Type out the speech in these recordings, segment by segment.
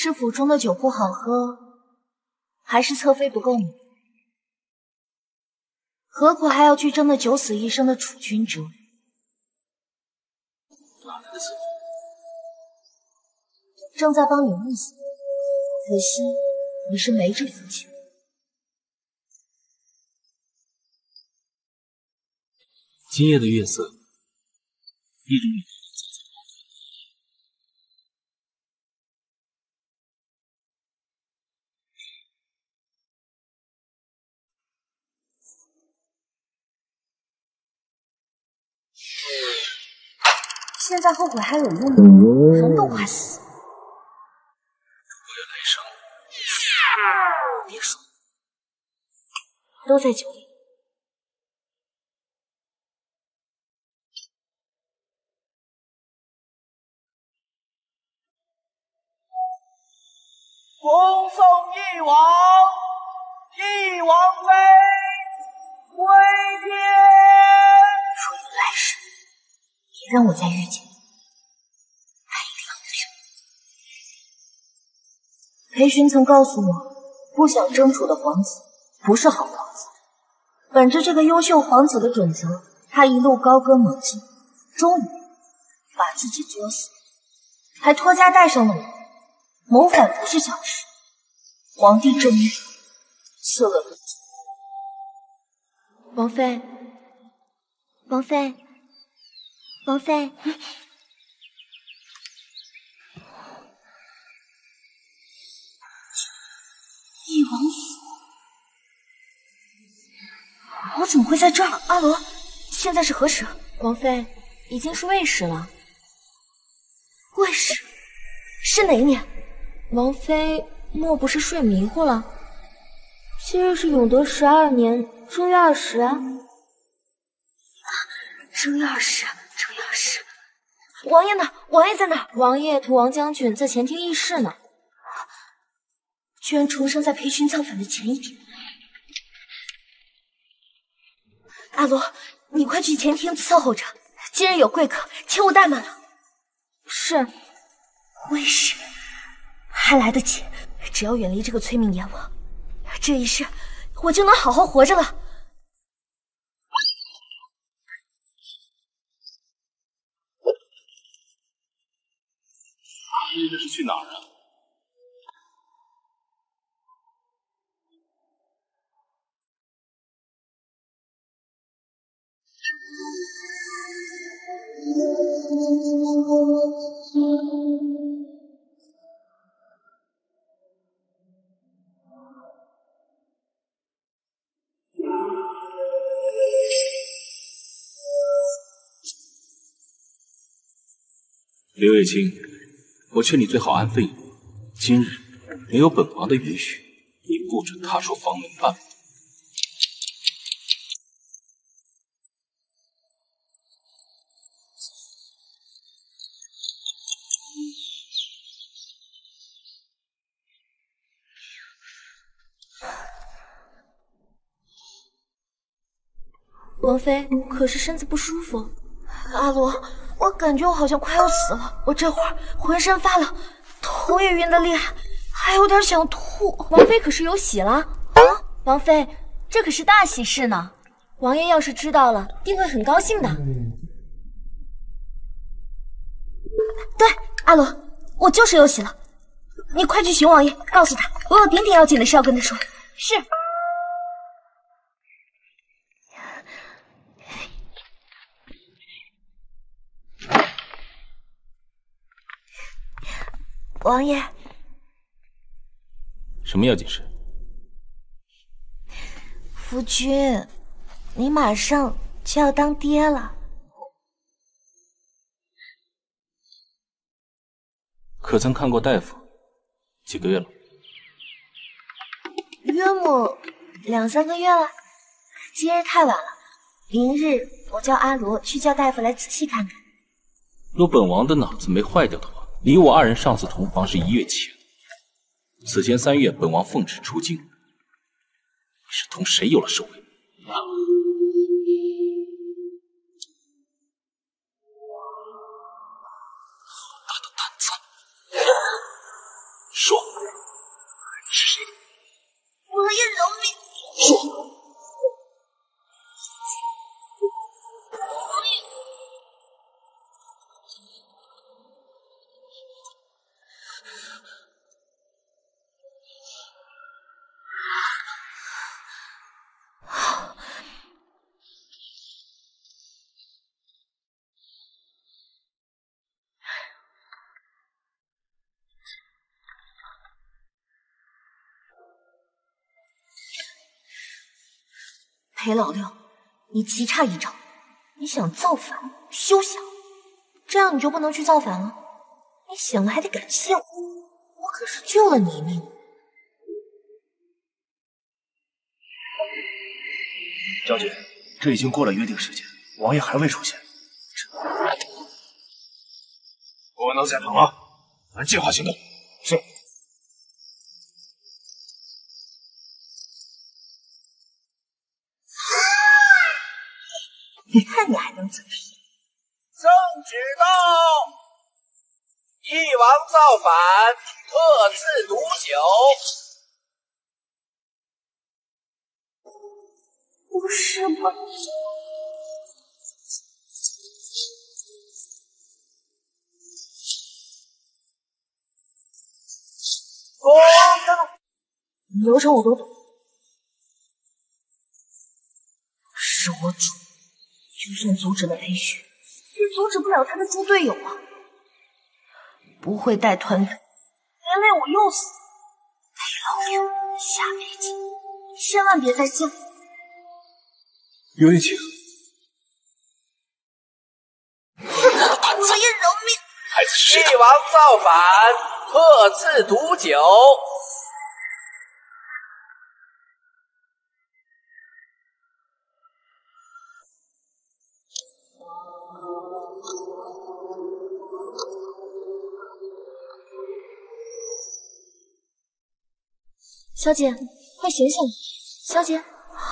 是府中的酒不好喝，还是侧妃不够美？何苦还要去争那九死一生的楚君哲？哪来的侧妃？正在帮你物色，可惜你是没这福气。今夜的月色，一如你。 现在后悔还有用吗？人都快死了。如果有来生，别说，都在酒里。恭送翼王，翼王妃归天。若有来生，别让我再遇见。 裴寻曾告诉我，不想争主的皇子不是好皇子。本着这个优秀皇子的准则，他一路高歌猛进，终于把自己作死，还拖家带上了我。谋反不是小事，皇帝震怒，赐了毒酒。王妃，王妃，王妃。 翼王府，我怎么会在这儿？阿罗，现在是何时？王妃，已经是未时了。未时是哪一年？王妃，莫不是睡迷糊了？今日是永德12年正月20啊！正月20，正月20。王爷呢？王爷在哪？王爷同王将军在前厅议事呢。 居然重生在裴寻造反的前一天！阿罗，你快去前厅伺候着，今日有贵客，切勿怠慢了。是，未时，还来得及，只要远离这个催命阎王，这一世我就能好好活着了。你这是去哪儿啊？ 刘月清，我劝你最好安分一点。今日没有本王的允许，你不准踏出房门半步。 王妃，可是身子不舒服。阿罗，我感觉我好像快要死了，我这会儿浑身发冷，头也晕得厉害，还有点想吐。王妃可是有喜了啊！王妃，这可是大喜事呢，王爷要是知道了，定会很高兴的。对，阿罗，我就是有喜了，你快去寻王爷，告诉他我有点要紧的事要跟他说。是。 王爷，什么要紧事？夫君，你马上就要当爹了。可曾看过大夫？几个月了？约莫2、3个月了。今日太晚了，明日我叫阿罗去叫大夫来仔细看看。若本王的脑子没坏掉的话。 你我二人上次同房是1月前，此前3月本王奉旨出京，你是同谁有了手尾？好大的胆子！爽了，吃我一龙命。 裴老六，你极差一招！你想造反，休想！这样你就不能去造反了。你醒了还得感谢我，我可是救了你一命。将军，这已经过了约定时间，王爷还未出现。不能再等了，按计划行动。是。 你看你还能怎么样？圣旨到，翼王造反，特赐毒酒。不是吧？流程我都懂，是我主。 就算阻止了裴旭，也阻止不了他的猪队友啊！不会带团队，连累我又死。裴老六，下辈子千万别再见。有你请。我也饶命！帝王造反，特赐毒酒。 小姐，快醒醒！小姐，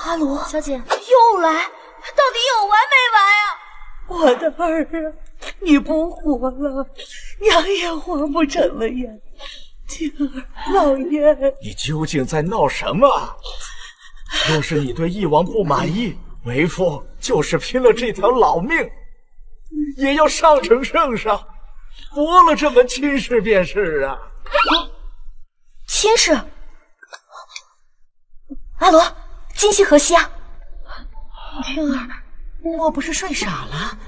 阿罗，小姐又来，到底有完没完啊？我的儿啊，你不活了，娘也活不成了呀！静儿，老爷，你究竟在闹什么？若是你对翼王不满意，为夫就是拼了这条老命，也要上呈圣上，驳了这门亲事便是啊！亲事。 阿罗，今夕何夕啊？静儿，莫不是睡傻了？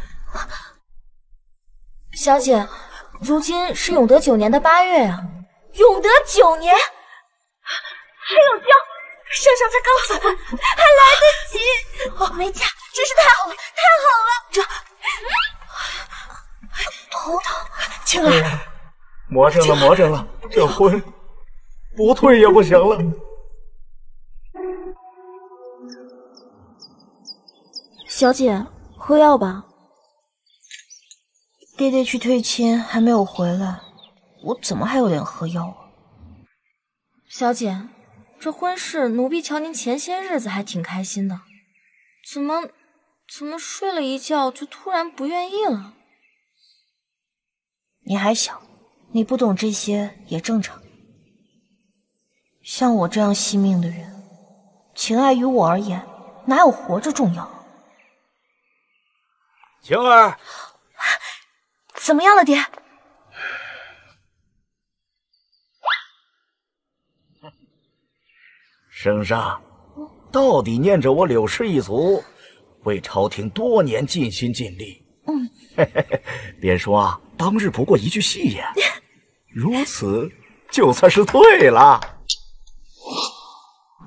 小姐，如今是永德9年的8月啊！永德9年，还有胶，圣上才告诉我，还来得及。没嫁，真是太好了，太好了！这头疼，静儿，魔怔了，魔怔了，这婚不退也不行了。 小姐，喝药吧。爹爹去退亲还没有回来，我怎么还有脸喝药啊？小姐，这婚事奴婢瞧您前些日子还挺开心的，怎么睡了一觉就突然不愿意了？你还小，你不懂这些也正常。像我这样惜命的人，情爱于我而言，哪有活着重要？ 晴儿，怎么样了，爹？圣上到底念着我柳氏一族为朝廷多年尽心尽力。嗯，别说啊，当日不过一句戏言，如此就算是退了。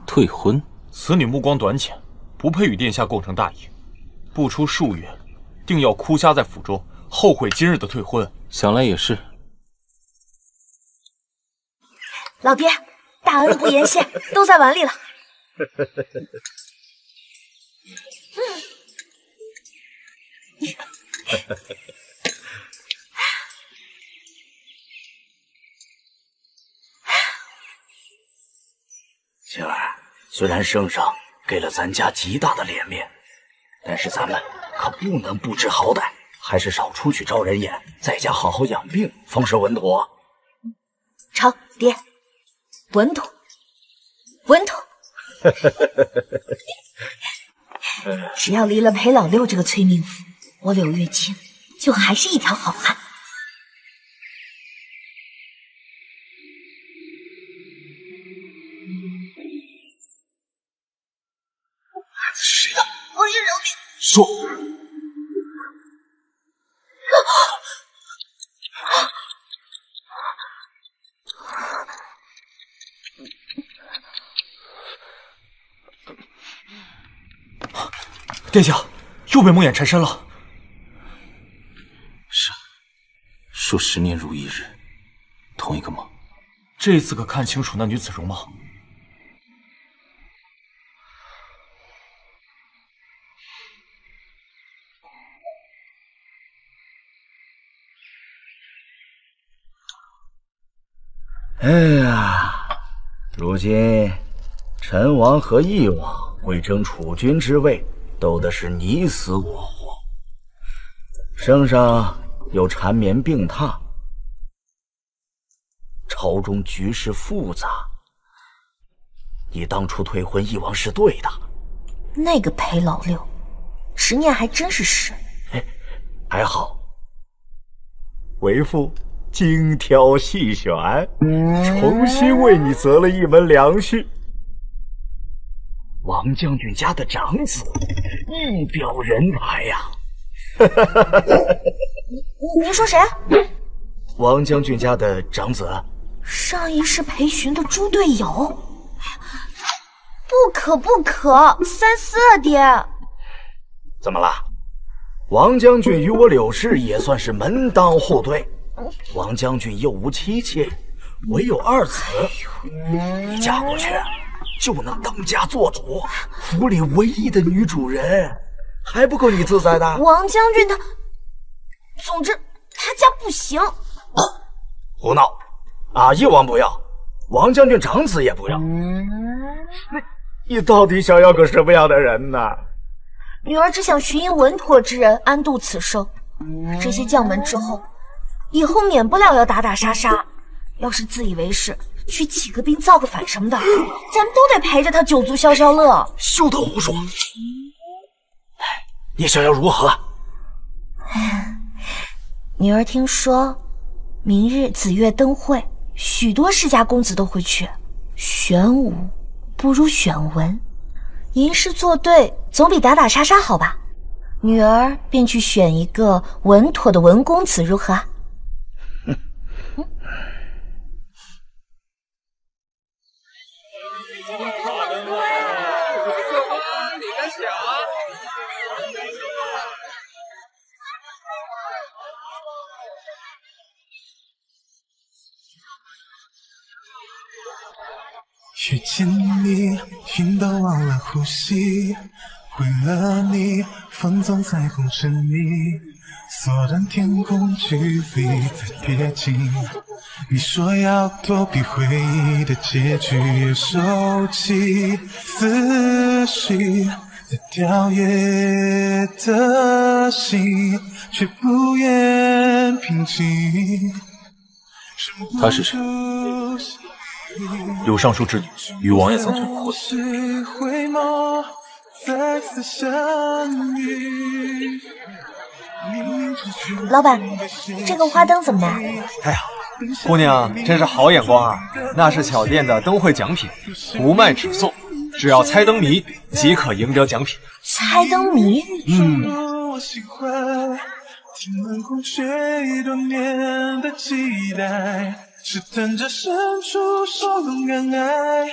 退婚？此女目光短浅，不配与殿下共成大业。不出数月。 定要哭瞎在府中，后悔今日的退婚。想来也是。老爹，大恩不言谢，都在碗里了。晴儿，虽然圣上给了咱家极大的脸面，但是咱们。 可不能不知好歹，还是少出去招人眼，在家好好养病，方是稳妥。成，爹，稳妥，稳妥。只要离了裴老六这个催命符，我柳月清就还是一条好汉。 说，殿下又被梦魇缠身了。是，说10年如一日，同一个梦。这次可看清楚那女子容貌。 哎呀，如今陈王和义王为争储君之位，斗的是你死我活。圣上又缠绵病榻，朝中局势复杂。你当初退婚义王是对的，那个裴老六，10年还真是实。哎，还好，为父。 精挑细选，重新为你择了一门良婿。王将军家的长子，一表人才呀！您说谁？王将军家的长子，上一世裴寻的猪队友。不可不可，三思啊，爹！怎么了？王将军与我柳氏也算是门当户对。 王将军又无妻妾，唯有2子。你嫁过去，就能当家做主，府里唯一的女主人，还不够你自在的？王将军他，总之他家不行。胡闹！啊，义王不要，王将军长子也不要。你到底想要个什么样的人呢？女儿只想寻一稳妥之人，安度此生。这些将门之后。 以后免不了要打打杀杀，要是自以为是，去起个兵造个反什么的，咱们都得陪着他酒足消消乐。休得胡说！你想要如何？女儿听说，明日紫月灯会，许多世家公子都会去。玄武不如选文，吟诗作对总比打打杀杀好吧？女儿便去选一个稳妥的文公子，如何？ 遇见你，晕到忘了呼吸；为了你，放纵彩虹之迷，缩短天空距离再贴近。你说要躲避回忆的结局，也收起思绪，在跳跃的心，却不愿平静。他是谁？ 柳尚书之女，与王爷曾经有婚。老板，这个花灯怎么拿？哎呀，姑娘真是好眼光啊！那是小店的灯会奖品，不卖只送，只要猜灯谜即可赢得奖品。猜灯谜？只等着伸出手笼敢爱，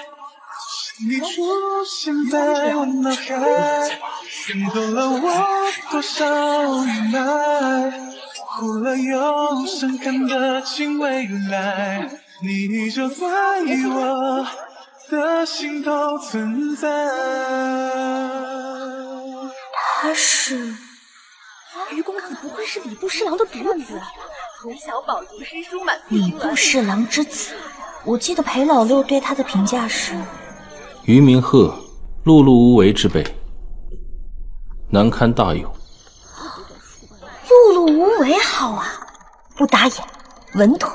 你出现在我脑海，感动了我多少无奈，哭了又伤感的近未来，你就在我的心头存在。他是于公子，不愧是礼部侍郎的独子。 从小饱读诗书满腹经纶。礼部侍郎之子，我记得裴老六对他的评价是：于明鹤，碌碌无为之辈，难堪大用。碌碌无为好啊，不打眼，稳妥。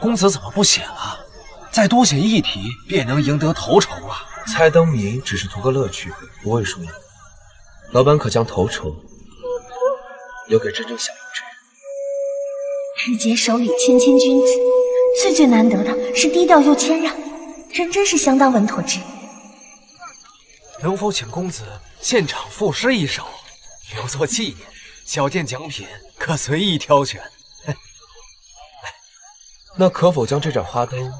公子怎么不写了？再多写一题，便能赢得头筹啊！猜灯谜只是图个乐趣，不会输赢。老板可将头筹留给真正想赢之人。日杰手里谦谦君子，最最难得的是低调又谦让，人真是相当稳妥之人。能否请公子现场赋诗一首，留作纪念？小店奖品可随意挑选。 那可否将这盏花灯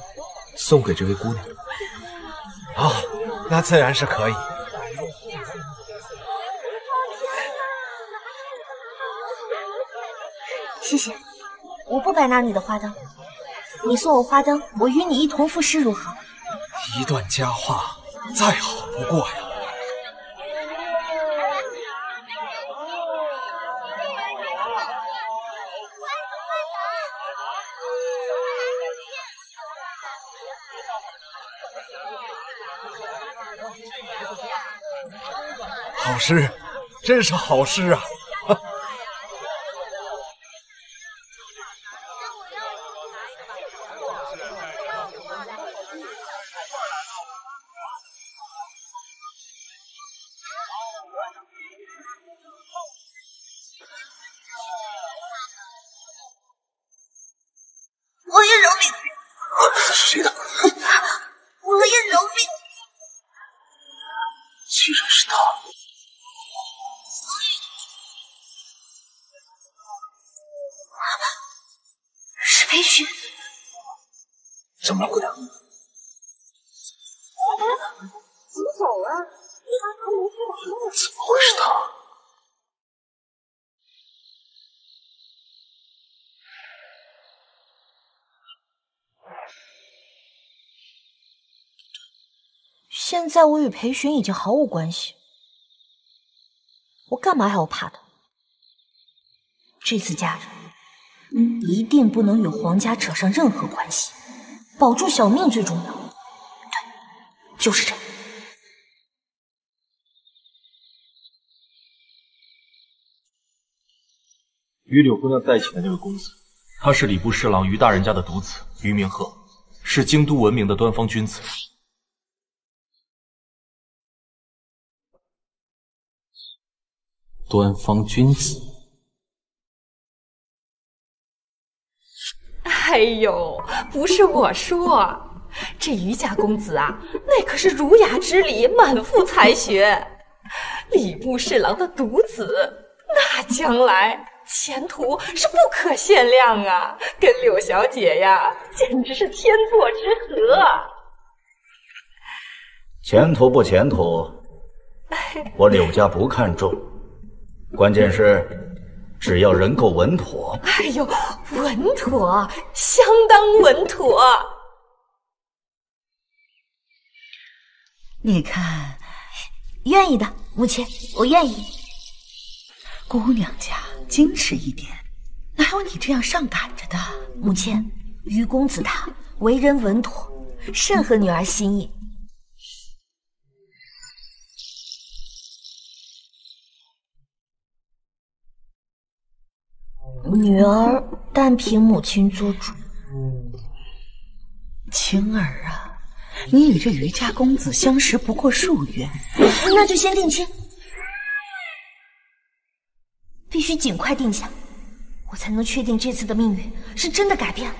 送给这位姑娘？哦，那自然是可以。谢谢，我不白拿你的花灯，你送我花灯，我与你一同赋诗如何？一段佳话，再好不过呀。 好诗，真是好诗啊！我也饶命！这是谁的？我也饶命！居然是他！ 裴寻，怎么了，姑娘？你走了，怎么会是他？现在我与裴寻已经毫无关系，我干嘛还要怕他？这次嫁人。 一定不能与皇家扯上任何关系，保住小命最重要。对，就是这样。与柳姑娘在一起的那位公子，他是礼部侍郎于大人家的独子于明鹤，是京都闻名的端方君子。端方君子。 哎呦，不是我说，这于家公子啊，那可是儒雅之礼，满腹才学，礼部侍郎的独子，那将来前途是不可限量啊！跟柳小姐呀，简直是天作之合。前途不前途，我柳家不看重，关键是。 只要人够稳妥，哎呦，稳妥，相当稳妥。你看，愿意的，母亲，我愿意。姑娘家矜持一点，哪有你这样上赶着的？母亲，于公子他为人稳妥，甚合女儿心意。 女儿但凭母亲做主。青儿啊，你与这于家公子相识不过数月，那就先定亲，必须尽快定下，我才能确定这次的命运是真的改变了。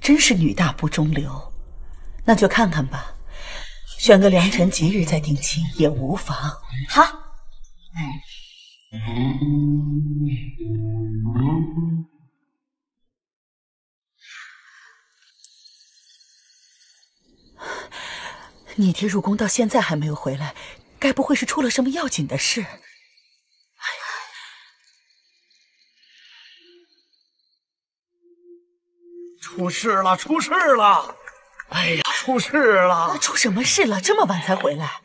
真是女大不中留，那就看看吧，选个良辰吉日再定亲也无妨。好，你爹入宫到现在还没有回来，该不会是出了什么要紧的事？出事了！出事了！哎呀，出事了！出什么事了？这么晚才回来？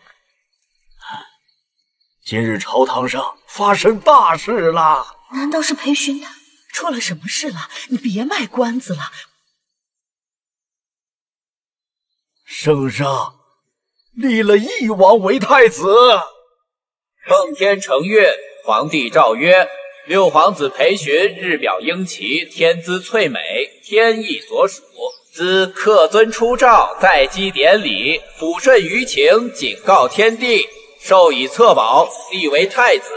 今日朝堂上发生大事了！难道是裴寻他出了什么事了？你别卖关子了，圣上立了义王为太子。奉天承运，皇帝诏曰：六皇子裴询日表英奇，天资萃美，天意所属。 兹克尊出诏，在基典礼，抚顺舆情，警告天地，授以册宝，立为太子，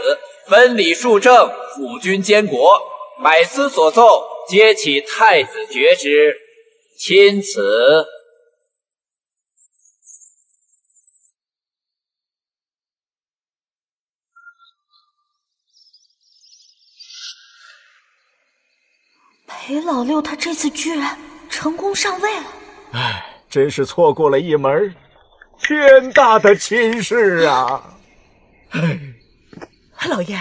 分礼数政，辅君监国。百司所奏，皆起太子爵之。钦此。裴老六，他这次居然 成功上位了，哎，真是错过了一门天大的亲事啊！哎，老爷，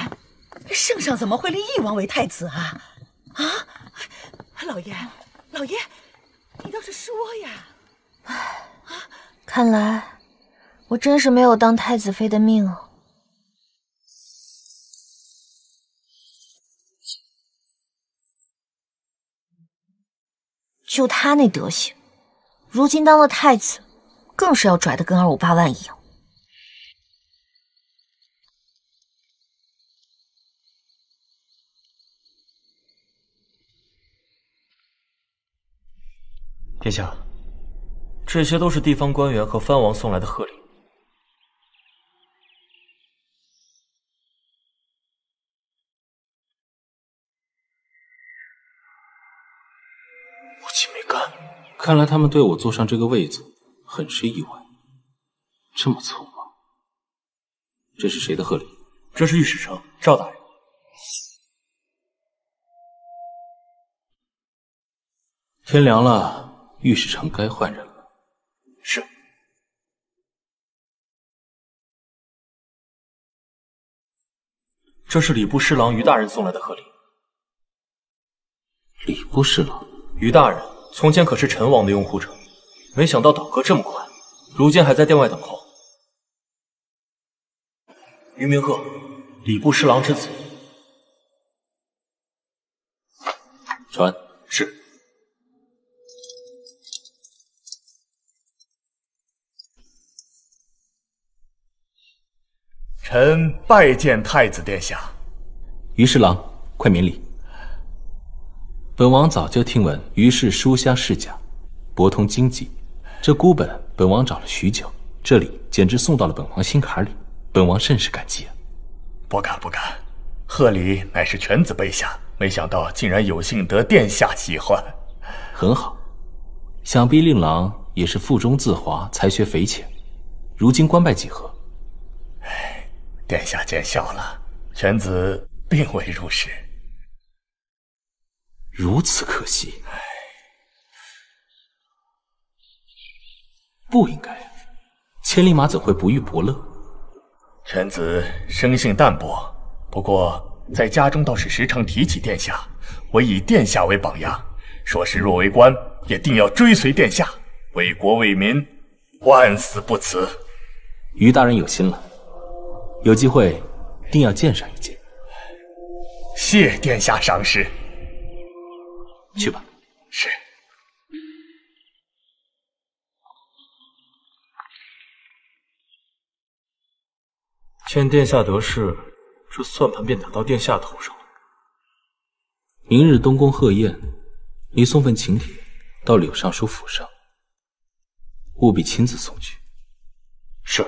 圣上怎么会立义王为太子啊？啊，老爷，老爷，你倒是说呀！哎，看来我真是没有当太子妃的命哦。 就他那德行，如今当了太子，更是要拽得跟258万一样。殿下，这些都是地方官员和藩王送来的贺礼。看来他们对我坐上这个位子很是意外，这么匆忙。这是谁的贺礼？这是御史丞赵大人。天凉了，御史丞该换人了。是。这是礼部侍郎于大人送来的贺礼。礼部侍郎于大人 从前可是陈王的拥护者，没想到倒戈这么快，如今还在殿外等候。于明鹤，礼部侍郎之子。传是。臣拜见太子殿下。于侍郎，快免礼。 本王早就听闻于氏书香世家，博通经济，这孤本本王找了许久，这礼简直送到了本王心坎里，本王甚是感激啊！不敢不敢，贺礼乃是犬子卑下，没想到竟然有幸得殿下喜欢，很好。想必令郎也是腹中自华，才学匪浅，如今官拜几何？哎，殿下见笑了，犬子并未入仕。 如此可惜，不应该。千里马怎会不遇伯乐？臣子生性淡泊，不过在家中倒是时常提起殿下。我以殿下为榜样，说是若为官，也定要追随殿下，为国为民，万死不辞。于大人有心了，有机会定要见上一见。谢殿下赏识。 去吧，是。见殿下得势，这算盘便打到殿下头上了。明日东宫贺宴，你送份请帖到柳尚书府上，务必亲自送去。是。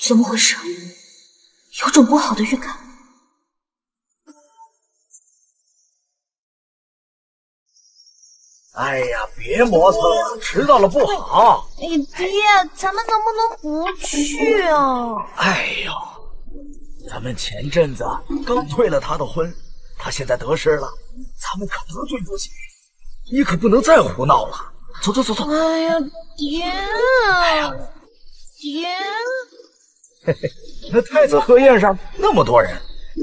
怎么回事？有种不好的预感。哎呀，别磨蹭了，迟到了不好。哎呀，爹，咱们能不能不去啊？哎呦，咱们前阵子刚退了他的婚，他现在得势了，咱们可得罪不起。你可不能再胡闹了。走走走走。哎呀，爹！哎呀，爹！ 嘿嘿，那太子贺宴上那么多人，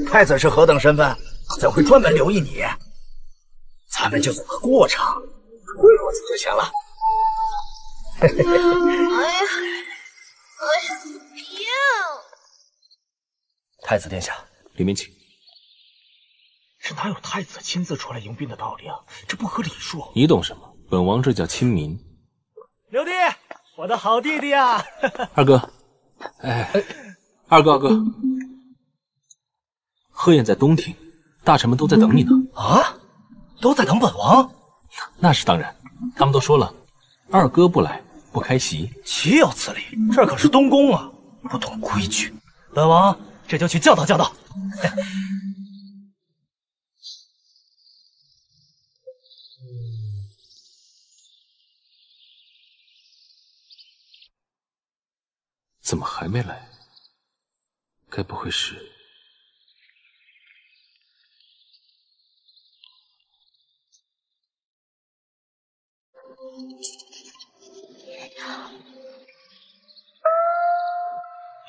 太子是何等身份，怎会专门留意你？咱们就走个过场，混过去就行了。哎呀，哎呀，别！太子殿下，李明启，这哪有太子亲自出来迎宾的道理啊？这不合礼数。你懂什么？本王这叫亲民。刘弟，我的好弟弟啊！二哥，二哥，贺宴在东庭，大臣们都在等你呢。啊？都在等本王？那是当然，他们都说了，二哥不来不开席。岂有此理！这可是东宫啊，不懂规矩。本王这就去教导教导。怎么还没来？该不会是……殿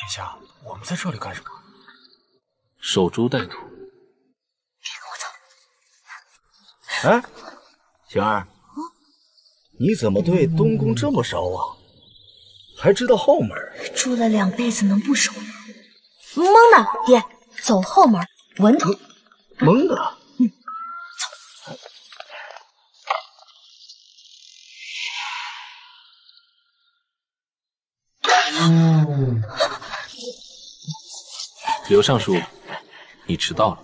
下，我们在这里干什么？守株待兔。别跟我走！哎，晴儿，你怎么对东宫这么熟啊？ 还知道后门，住了两辈子能不熟吗？蒙呢，爹，走后门，闻着。蒙呢？嗯，走。刘尚书，你迟到了。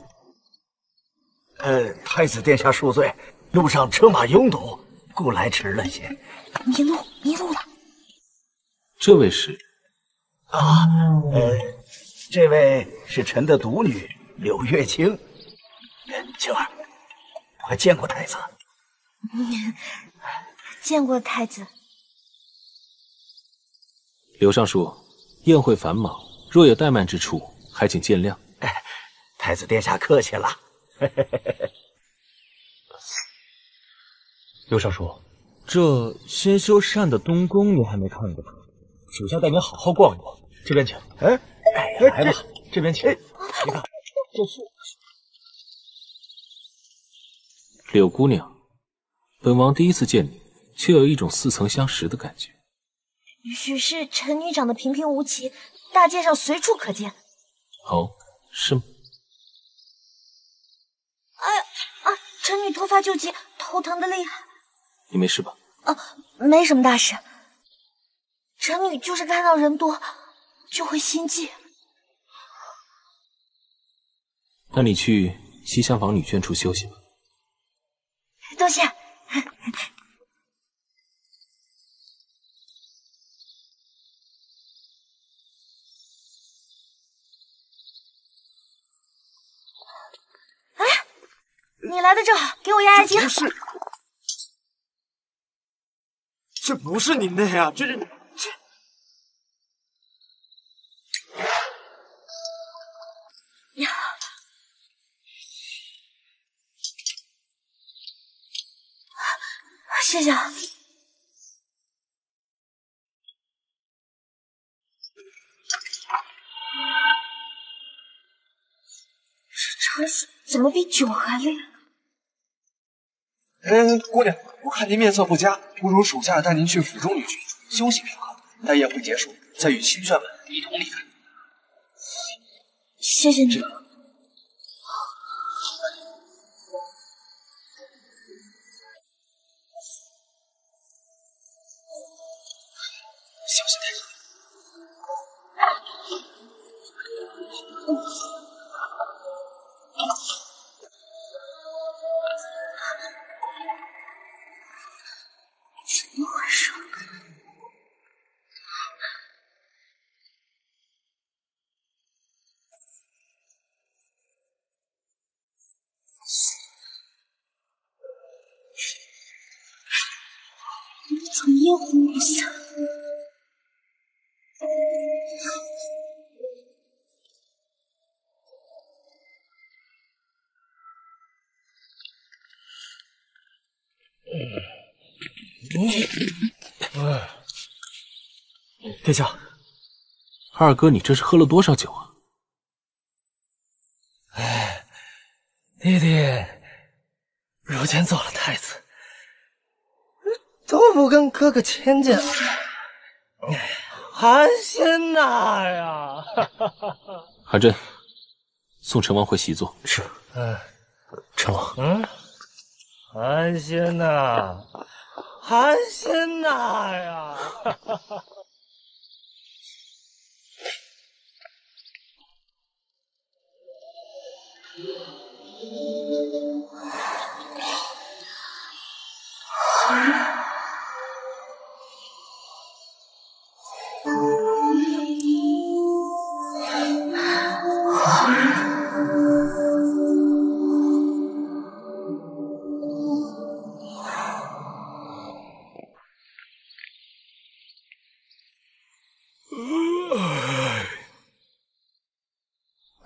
太子殿下恕罪，路上车马拥堵，故来迟了些。迷路了。 这位是这位是臣的独女柳月清。晴儿，我见过太子，见过太子。刘尚书，宴会繁忙，若有怠慢之处，还请见谅。太子殿下客气了。刘尚书，这新修缮的东宫您还没看过吗？ 属下带您好好逛一逛，这边请。来吧，这边请。你看，这是柳姑娘，本王第一次见你，却有一种似曾相识的感觉。许是臣女长得平平无奇，大街上随处可见。哦，是吗？哎啊！臣女突发旧疾，头疼的厉害。你没事吧？啊，没什么大事。 臣女就是看到人多就会心悸。那你去西厢房女眷处休息吧。多谢。哎，你来的正好，给我压压惊。这不是您的呀，这是。 谢谢。这茶水怎么比酒还烈？姑娘，我看您面色不佳，不如属下带您去府中女眷处休息片刻，待宴会结束，再与亲眷们一同离开。谢谢你。 殿下，二哥，你这是喝了多少酒啊？哎，弟弟，如今做了太子，都不跟哥哥亲近，寒心呐呀！韩真，送成王回席座。是。哎，成王。嗯，韩仙呐，韩仙呐呀！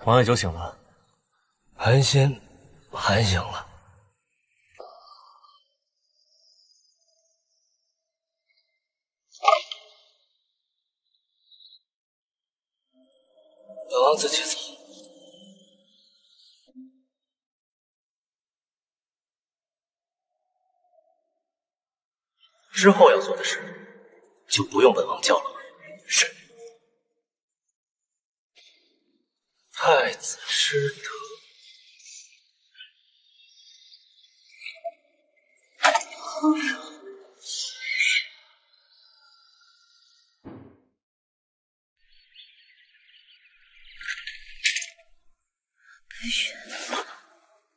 王爱九醒了，韩仙喊醒了。本王自己走。之后要做的事，就不用本王叫了。是。 太子失德。白雪，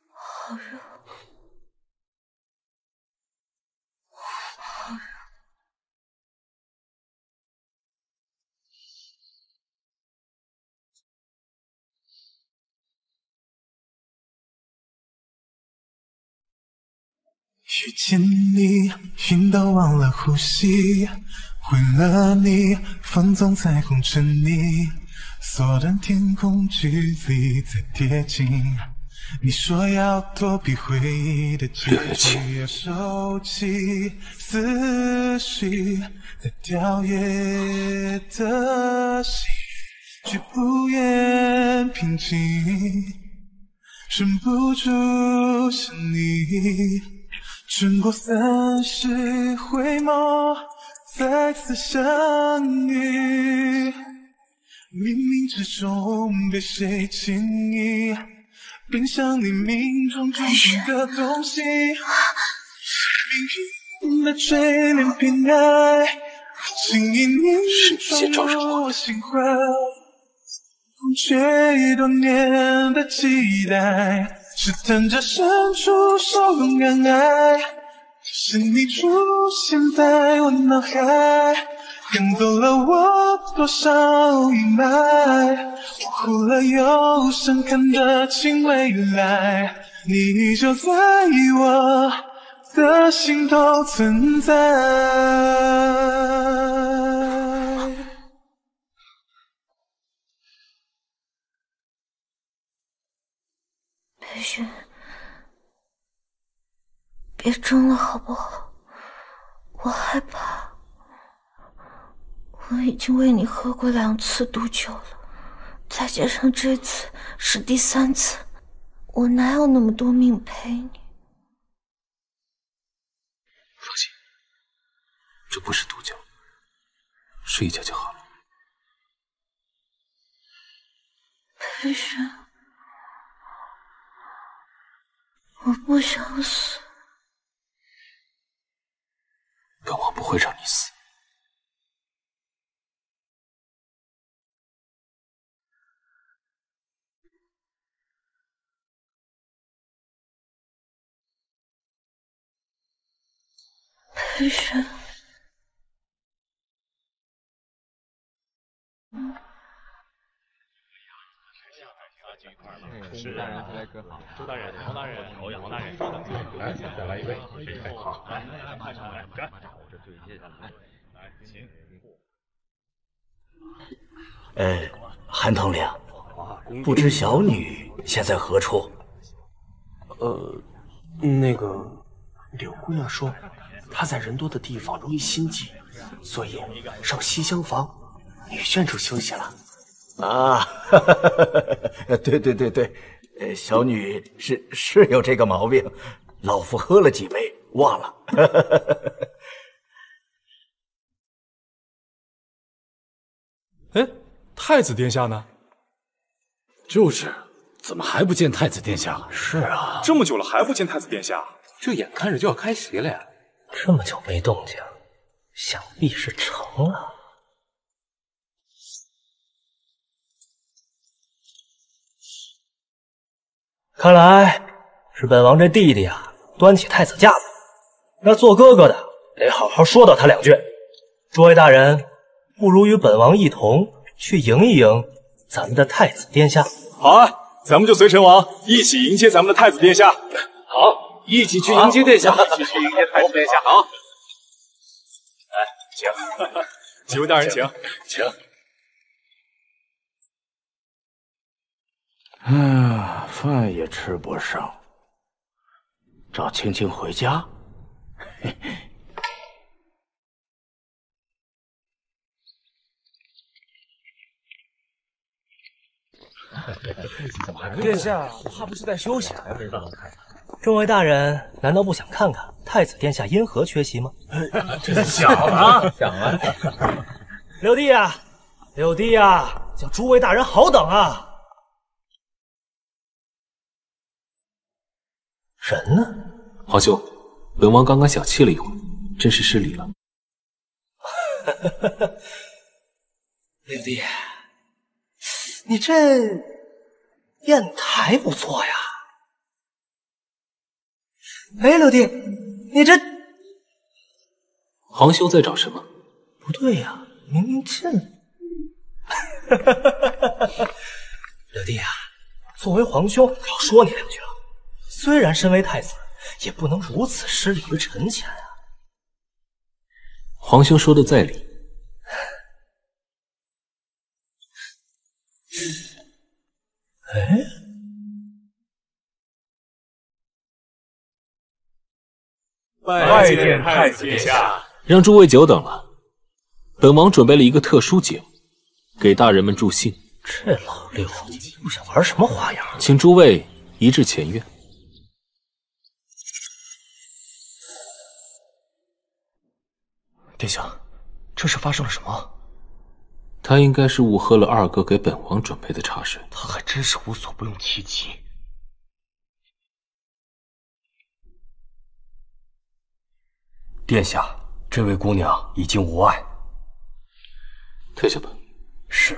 好热，好热。 遇见你，晕到忘了呼吸；为了你，放纵在红尘里，缩短天空距离，再贴近。你说要躲避回忆的结局，要收起思绪，在跳跃的心，却不愿平静，忍不住想你。 转过30回眸，再次相遇。冥冥之中被谁轻易冰上你命中注定的东西？命运的垂怜偏爱，轻易你撞入我心怀，空缺多年的期待。 试探着伸出手，勇敢爱，是你出现在我脑海，赶走了我多少阴霾，模糊了忧伤，看得清未来，你就在我的心头存在。 白雪，别争了好不好？我害怕。我已经为你喝过2次毒酒了，再加上这次是第3次，我哪有那么多命陪你？放心，这不是毒酒，睡一觉就好了。白雪。 我不想死，本王不会让你死。白雪，是大人，周大人，王大人，王大人，来，再来一杯，好，来，马上来，干，我这最近，来，请。韩统领，不知小女现在何处？那个柳姑娘说，她在人多的地方容易心悸，所以上西厢房女眷处休息了。 啊，对对对对，小女是有这个毛病，老夫喝了几杯忘了。哎，太子殿下呢？就是，怎么还不见太子殿下？是啊，这么久了还不见太子殿下，这眼看着就要开席了呀！这么久没动静，想必是成了。 看来是本王这弟弟呀，端起太子架子。那做哥哥的得好好说道他两句。诸位大人，不如与本王一同去迎一迎咱们的太子殿下。好啊，咱们就随神王一起迎接咱们的太子殿下。好，一起去迎接殿下，一起去迎接太子殿下。好，来，请，几位大人请，请。 啊，饭也吃不上，找青青回家。嘿嘿，殿下怕不是在休息啊？众位大人，难道不想看看太子殿下因何缺席吗？这想啊，想啊！六弟呀，六弟呀，叫诸位大人好等啊！ 人呢？皇兄，本王刚刚小气了一会儿，真是失礼了。六弟，你这砚台不错呀。哎，六弟，你这……皇兄在找什么？不对呀，明明进了。六弟啊，作为皇兄，我要说你两句啊。 虽然身为太子，也不能如此失礼于臣前啊！皇兄说的在理。哎，拜见太子殿下！让诸位久等了，本王准备了一个特殊节目，给大人们助兴。这老六又想玩什么花样？请诸位一致前院。 殿下，这是发生了什么？他应该是误喝了二哥给本王准备的茶水。他还真是无所不用其极。殿下，这位姑娘已经无碍。退下吧。是。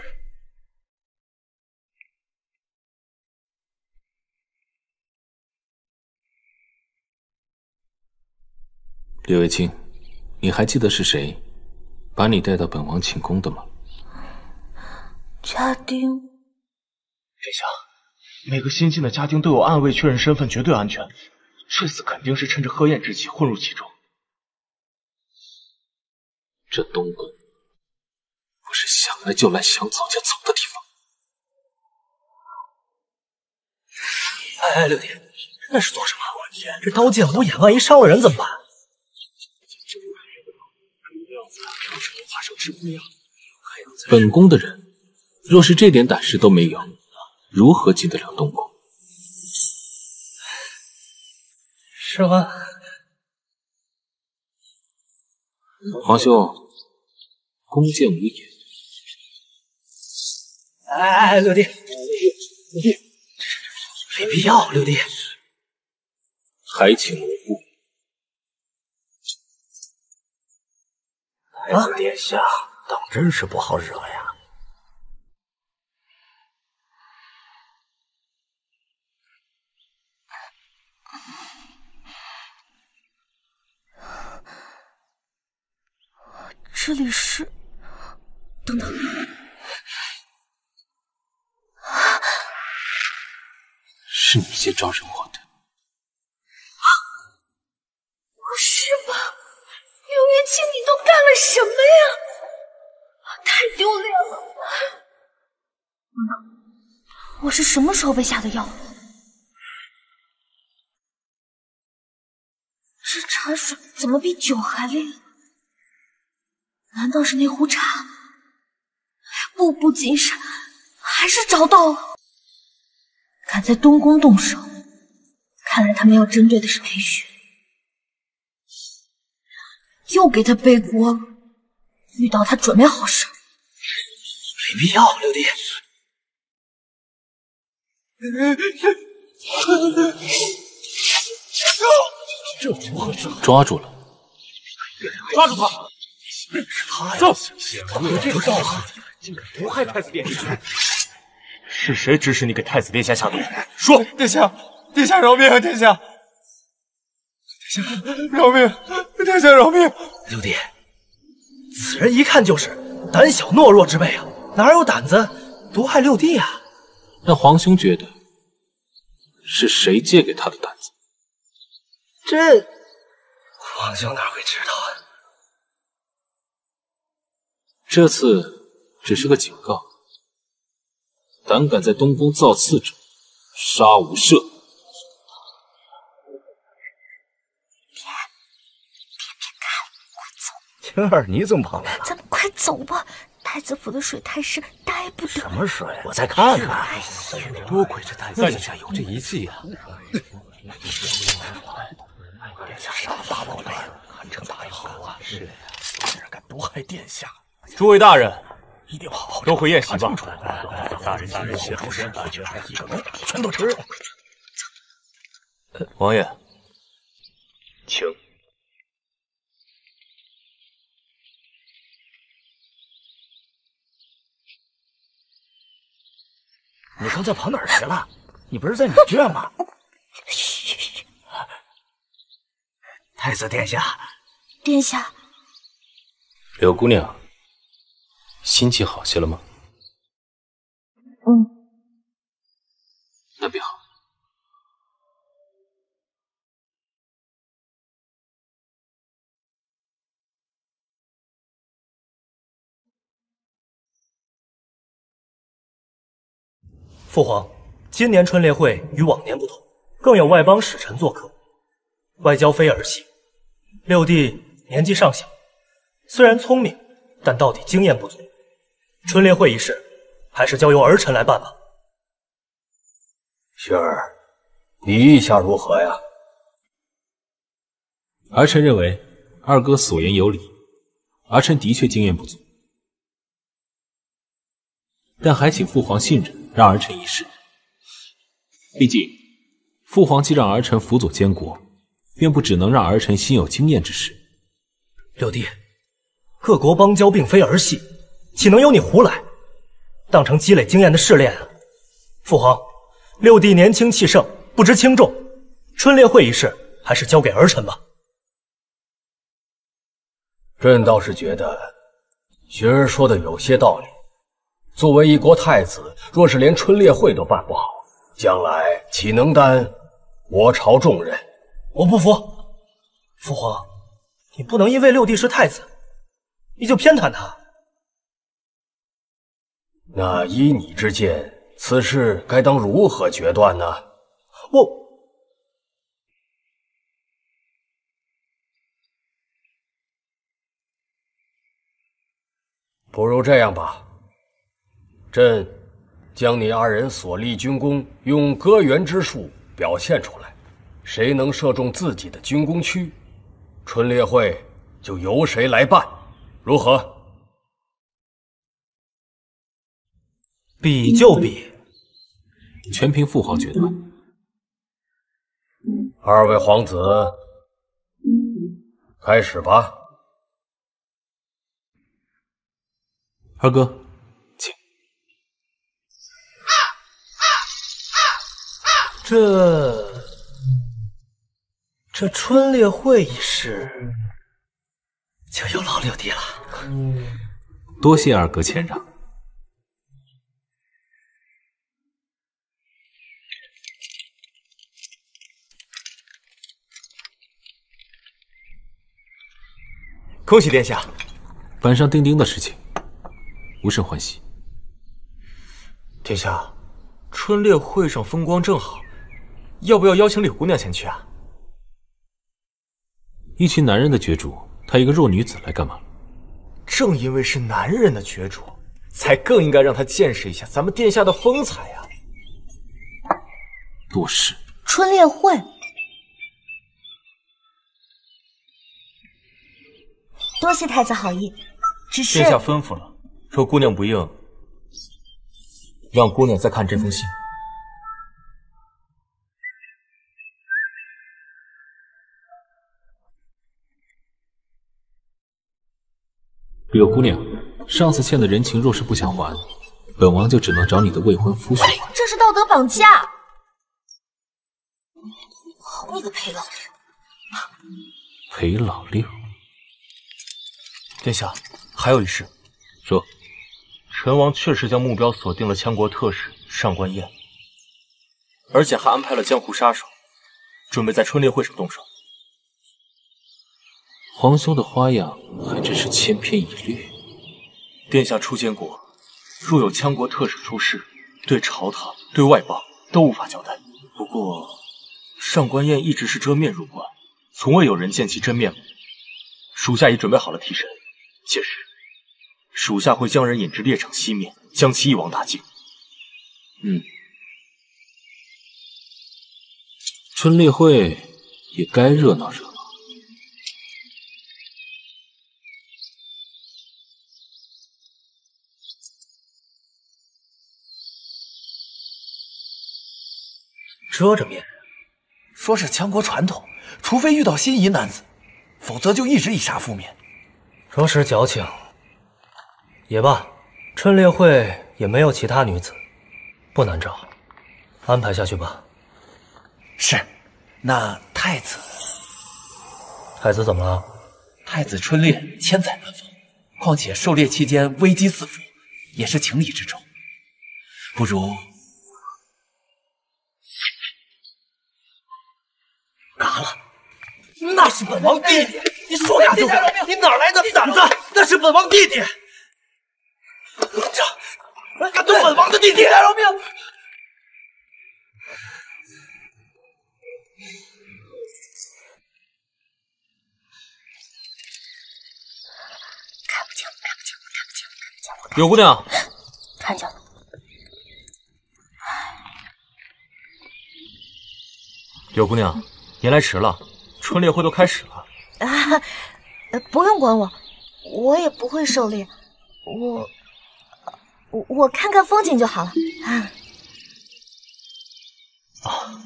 李卫青。 你还记得是谁把你带到本王寝宫的吗？家丁。殿下，那个新进的家丁对我暗卫确认身份，绝对安全。这次肯定是趁着喝宴之机混入其中。这东宫不是想来就来、想走就走的地方。哎哎，六弟，那是做什么？这刀剑无眼，万一伤了人怎么办？ 本宫的人若是这点胆识都没有，如何进得了东宫？是吗？皇兄，弓箭无眼。哎哎哎，六弟，六弟，没必要，六弟。还请无故。 太子殿下，当真是不好惹呀！这里是……等等，是你先招惹我的，不是吧？ 刘云清，你都干了什么呀？太丢脸了！我是什么时候被下的药？这茶水怎么比酒还烈？难道是那壶茶？不仅是，还是找到了。敢在东宫动手，看来他们要针对的是裴雪。 又给他背锅了，遇到他准没好事。没必要，六弟。这如何是好？抓住了！抓住他！是他呀！走！他和这个道行竟敢毒害太子殿下！是谁指使你给太子殿下下毒？说！殿下，殿下饶命啊！殿下，殿下饶命！殿下饶命！六弟，此人一看就是胆小懦弱之辈啊，哪有胆子毒害六弟啊？ 那皇兄觉得是谁借给他的胆子？这皇兄哪会知道啊？这次只是个警告，胆敢在东宫造次者，杀无赦。别看我走。青儿，你怎么跑了？咱们快走吧。 太子府的水太深，待不得。什么水？我再看看。多亏这太子殿下有这一计啊！殿下杀伐不断，堪称大有啊！是，竟然敢毒害殿下！诸位大人，一定好好都回宴席吧。大人今日血出身，全都吃。王爷，请。 你刚才跑哪儿去了？你不是在女眷吗？太子殿下，殿下，柳姑娘，心情好些了吗？嗯，那便好。父皇，今年春联会与往年不同，更有外邦使臣做客，外交妃儿媳。六弟年纪尚小，虽然聪明，但到底经验不足。春联会一事，还是交由儿臣来办吧。雪儿，你意下如何呀？儿臣认为二哥所言有理，儿臣的确经验不足，但还请父皇信任。 让儿臣一试，毕竟父皇既让儿臣辅佐监国，便不只能让儿臣心有经验之事。六弟，各国邦交并非儿戏，岂能由你胡来？当成积累经验的试炼啊！父皇，六弟年轻气盛，不知轻重，春猎会一事还是交给儿臣吧。朕倒是觉得雪儿说的有些道理。 作为一国太子，若是连春猎会都办不好，将来岂能担国朝重任？我不服！父皇，你不能因为六弟是太子，你就偏袒他。那依你之见，此事该当如何决断呢？我。 不如这样吧。 朕将你二人所立军功用割缘之术表现出来，谁能射中自己的军功区，春猎会就由谁来办，如何？比就比，全凭父皇决断。二位皇子，开始吧。二哥。 这春猎会一事，就有劳六弟了。多谢二哥谦让。恭喜殿下！板上钉钉的事情，无甚欢喜。殿下，春猎会上风光正好。 要不要邀请柳姑娘前去啊？一群男人的角逐，她一个弱女子来干嘛？正因为是男人的角逐，才更应该让她见识一下咱们殿下的风采呀！多事。春猎会，多谢太子好意。只是殿下吩咐了，若姑娘不应，让姑娘再看这封信。柳姑娘，上次欠的人情若是不想还，本王就只能找你的未婚夫婿。这是道德绑架！好你个裴老六！裴老六，殿下，还有一事。说，陈王确实将目标锁定了羌国特使上官燕，而且还安排了江湖杀手，准备在春猎会上动手。 皇兄的花样还真是千篇一律。殿下出监国，若有羌国特使出事，对朝堂、对外邦都无法交代。不过，上官燕一直是遮面入关，从未有人见其真面目。属下已准备好了替身，届时，属下会将人引至猎场西面，将其一网打尽。嗯，春猎会也该热闹热闹。 遮着面，说是羌国传统，除非遇到心仪男子，否则就一直以杀覆面。着实矫情。也罢，春猎会也没有其他女子，不难找，安排下去吧。是。那太子，太子怎么了？太子春猎千载难逢，况且狩猎期间危机四伏，也是情理之中。不如。 拿了，那是本王弟弟，你说啥就干，你哪来的胆子？那是本王弟弟，这敢动本王的弟弟，饶命！看不清，看不清，看不清，看不清！柳姑娘，看见了。 柳姑娘，您来迟了，春猎会都开始了。啊，不用管我，我也不会狩猎，我看看风景就好了。啊，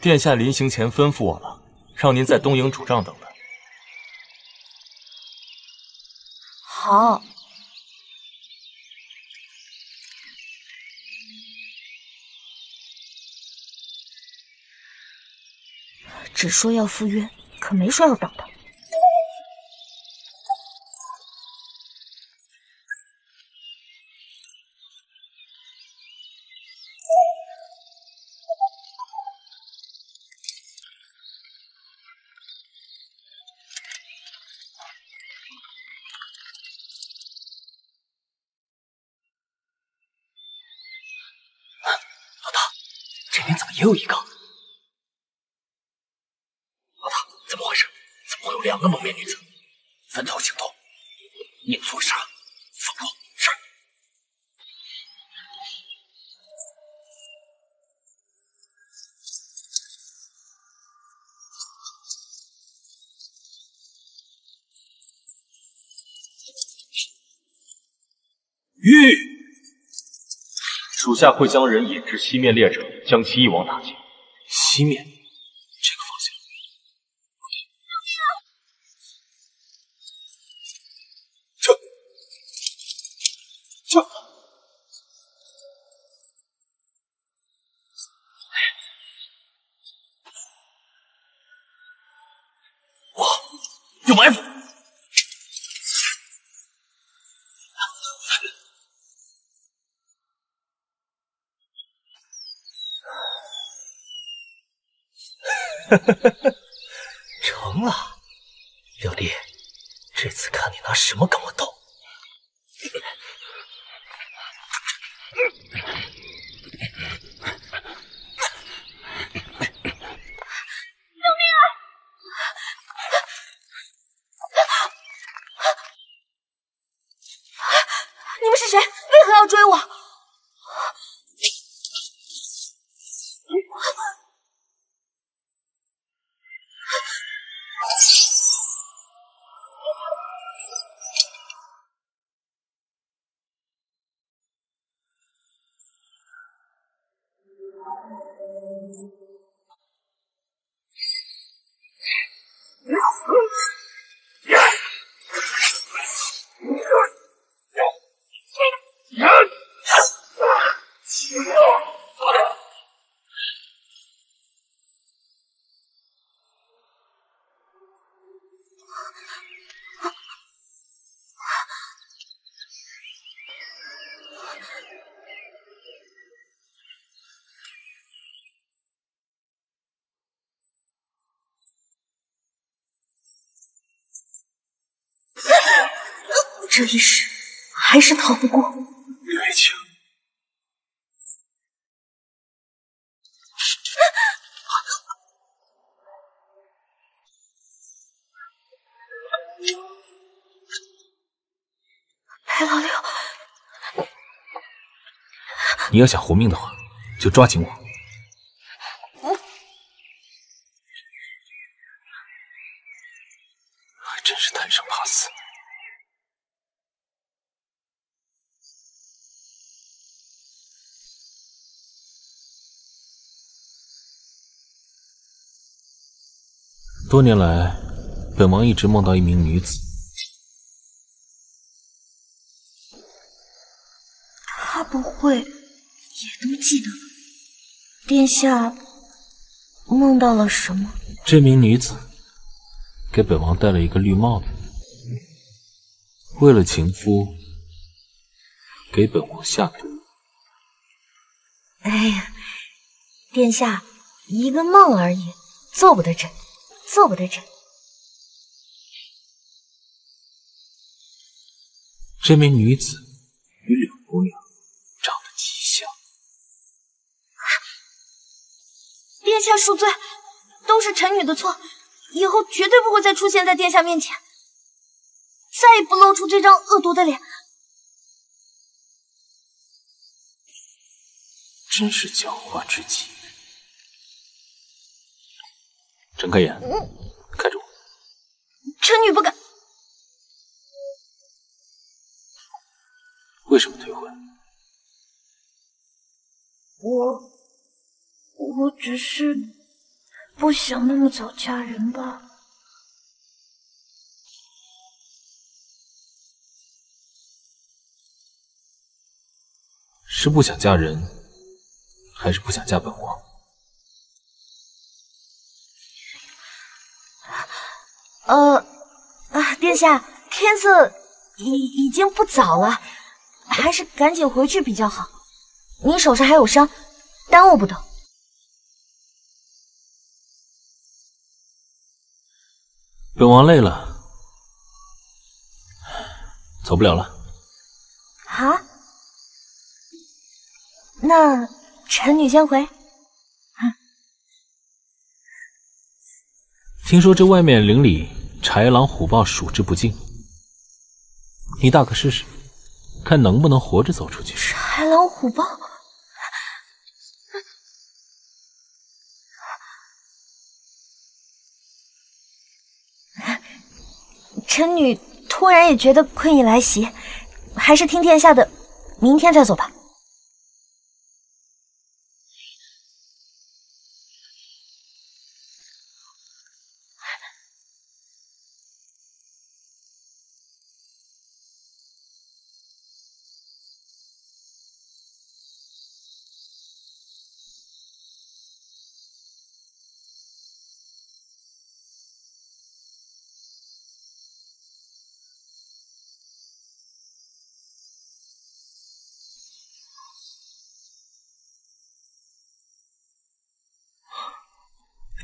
殿下临行前吩咐我了，让您在东营主帐等着。好。 只说要赴约，可没说要等他。老大，这边怎么也有一个？ 两个蒙面女子，分头行动，引素杀，放过是。玉，属下会将人引至西面猎场，将其一网打尽。西面。 成了，六弟，这次看你拿什么跟我斗！救命啊！你们是谁？为何要追我？这一世还是逃不过。爱情，白老六，你要想活命的话，就抓紧我。 真是贪生怕死。多年来，本王一直梦到一名女子。她不会也能记得殿下梦到了什么？这名女子。 给本王戴了一个绿帽子，为了情夫，给本王下毒。哎呀，殿下，一个梦而已，做不得真，做不得真。这名女子与柳姑娘长得极像。啊、殿下恕罪，都是臣女的错。 以后绝对不会再出现在殿下面前，再也不露出这张恶毒的脸。真是狡猾至极！睁开眼，看着我。臣女不敢。为什么退婚？我只是。 不想那么早嫁人吧？是不想嫁人，还是不想嫁本王？殿下，天色已经不早了，还是赶紧回去比较好。您手上还有伤，耽误不得。 本王累了，走不了了。啊？那臣女先回。听说这外面邻里豺狼虎豹数之不尽，你大可试试，看能不能活着走出去。豺狼虎豹。 臣女突然也觉得困意来袭，还是听殿下的，明天再走吧。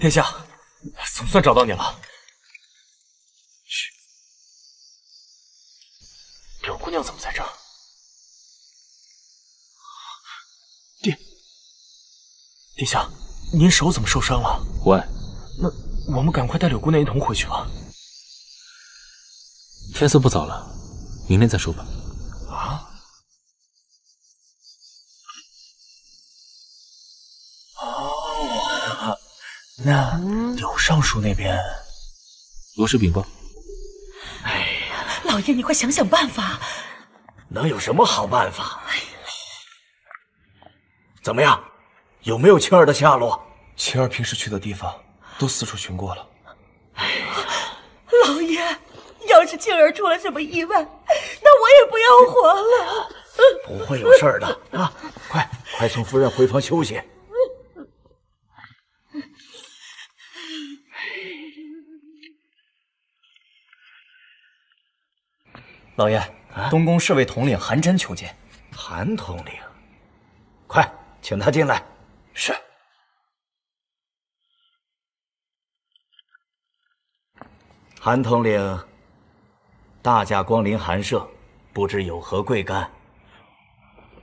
殿下，总算找到你了。嘘，柳姑娘怎么在这儿？殿下，您手怎么受伤了？喂，那我们赶快带柳姑娘一同回去吧。天色不早了，明天再说吧。啊？哦。 那柳尚书那边，罗氏禀报。哎呀，老爷，你快想想办法！能有什么好办法？哎呀，怎么样？有没有青儿的下落？青儿平时去的地方都四处寻过了。哎呀，老爷，要是青儿出了什么意外，那我也不要活了。不会有事儿的啊！快送夫人回房休息。 老爷，东宫侍卫统领韩真求见。韩统领，快请他进来。是。韩统领，大驾光临寒舍。不知有何贵干？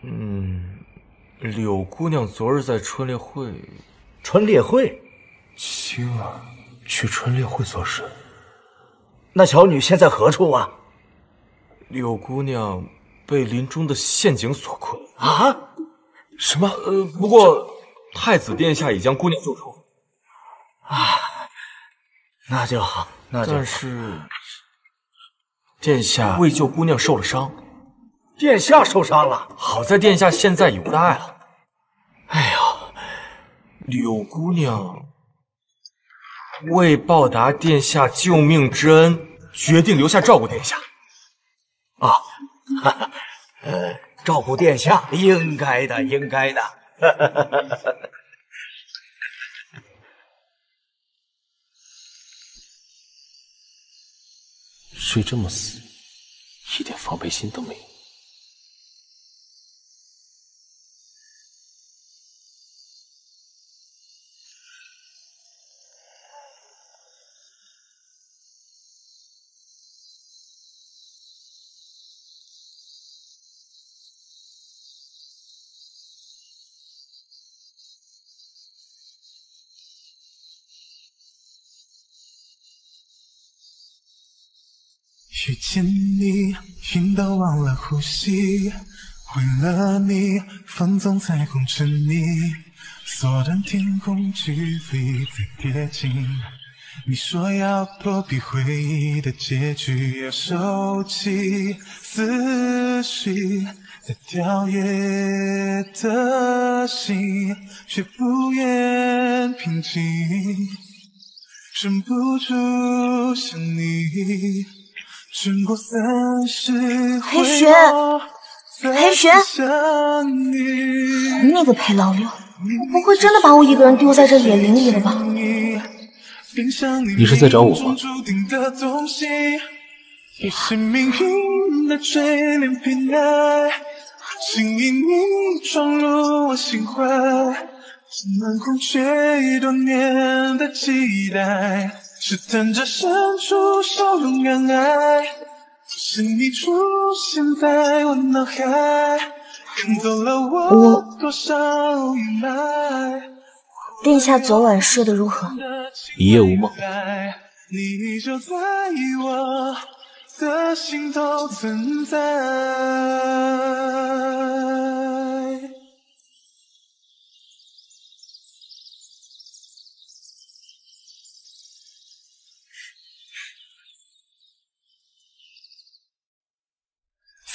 嗯，柳姑娘昨日在春猎会。春猎会，青儿去春猎会做甚？那小女现在何处啊？柳姑娘被林中的陷阱所困。啊？什么？不过太子殿下已将姑娘救出。啊，那就好，那就好。但是。 殿下为救姑娘受了伤，殿下受伤了。好在殿下现在已无大碍了。哎呦，柳姑娘为报答殿下救命之恩，决定留下照顾殿下。啊，哈哈，照顾殿下应该的，应该的。睡这么死，一点防备心都没有。遇见你，晕到忘了呼吸；为了你，放纵彩虹沉溺，缩短天空距离，再贴近。你说要躲避回忆的结局，要收起思绪，在跳跃的心，却不愿平静，忍不住想你。 裴玄，裴玄，那个裴老六，不会真的把我一个人丢在这野林里了吧？你是在找我吗？啊 只等着伸出笑容原来，是你出现在我脑海，赶走了我多少阴霾。殿下昨晚睡得如何？一夜无梦。你就在我的心头存在。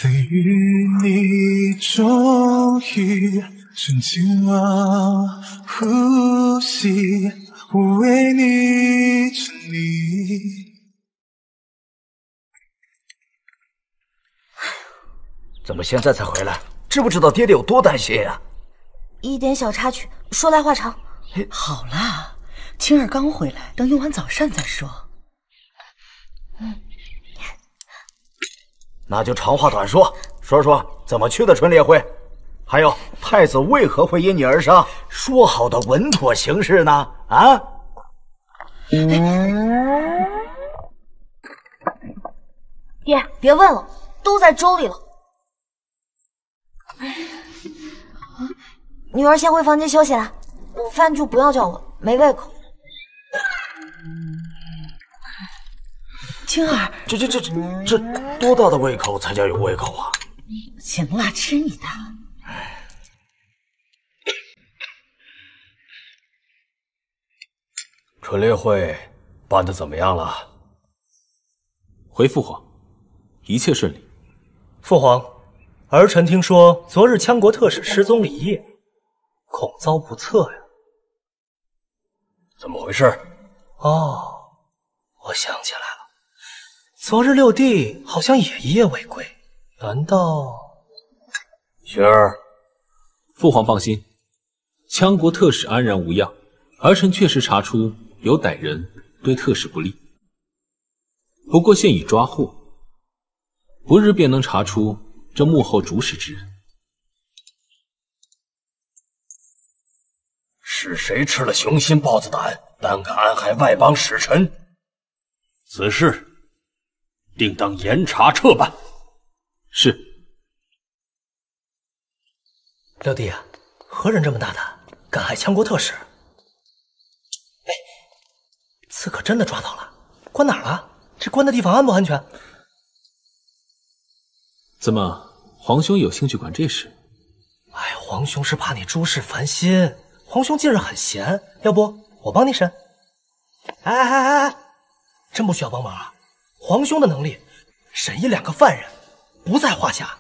在与你终于沉浸了呼吸，我为你沉溺。怎么现在才回来？知不知道爹爹有多担心啊？一点小插曲，说来话长。好啦，青儿刚回来，等用完早膳再说。嗯。 那就长话短说，说说怎么去的春猎会，还有太子为何会因你而伤？说好的稳妥行事呢？啊！爹，别问了，都在粥里了。女儿先回房间休息了，午饭就不要叫我，没胃口。青儿，这多大的胃口才叫有胃口啊！行了，吃你的。春猎会办的怎么样了？回父皇，一切顺利。父皇，儿臣听说昨日羌国特使失踪了一夜，恐遭不测呀。怎么回事？哦，我想起来了。 昨日六弟好像也一夜未归，难道？雪儿，父皇放心，羌国特使安然无恙。儿臣确实查出有歹人对特使不利，不过现已抓获，不日便能查出这幕后主使之人。是谁吃了雄心豹子胆，胆敢暗害外邦使臣？此事。 定当严查彻办。是。六弟啊，何人这么大胆，敢害羌国特使？哎，刺客真的抓到了，关哪儿了？这关的地方安不安全？怎么，皇兄有兴趣管这事？哎，皇兄是怕你诸事烦心。皇兄近日很闲，要不我帮你审？哎，真不需要帮忙啊！皇兄的能力，审一两个犯人不在话下。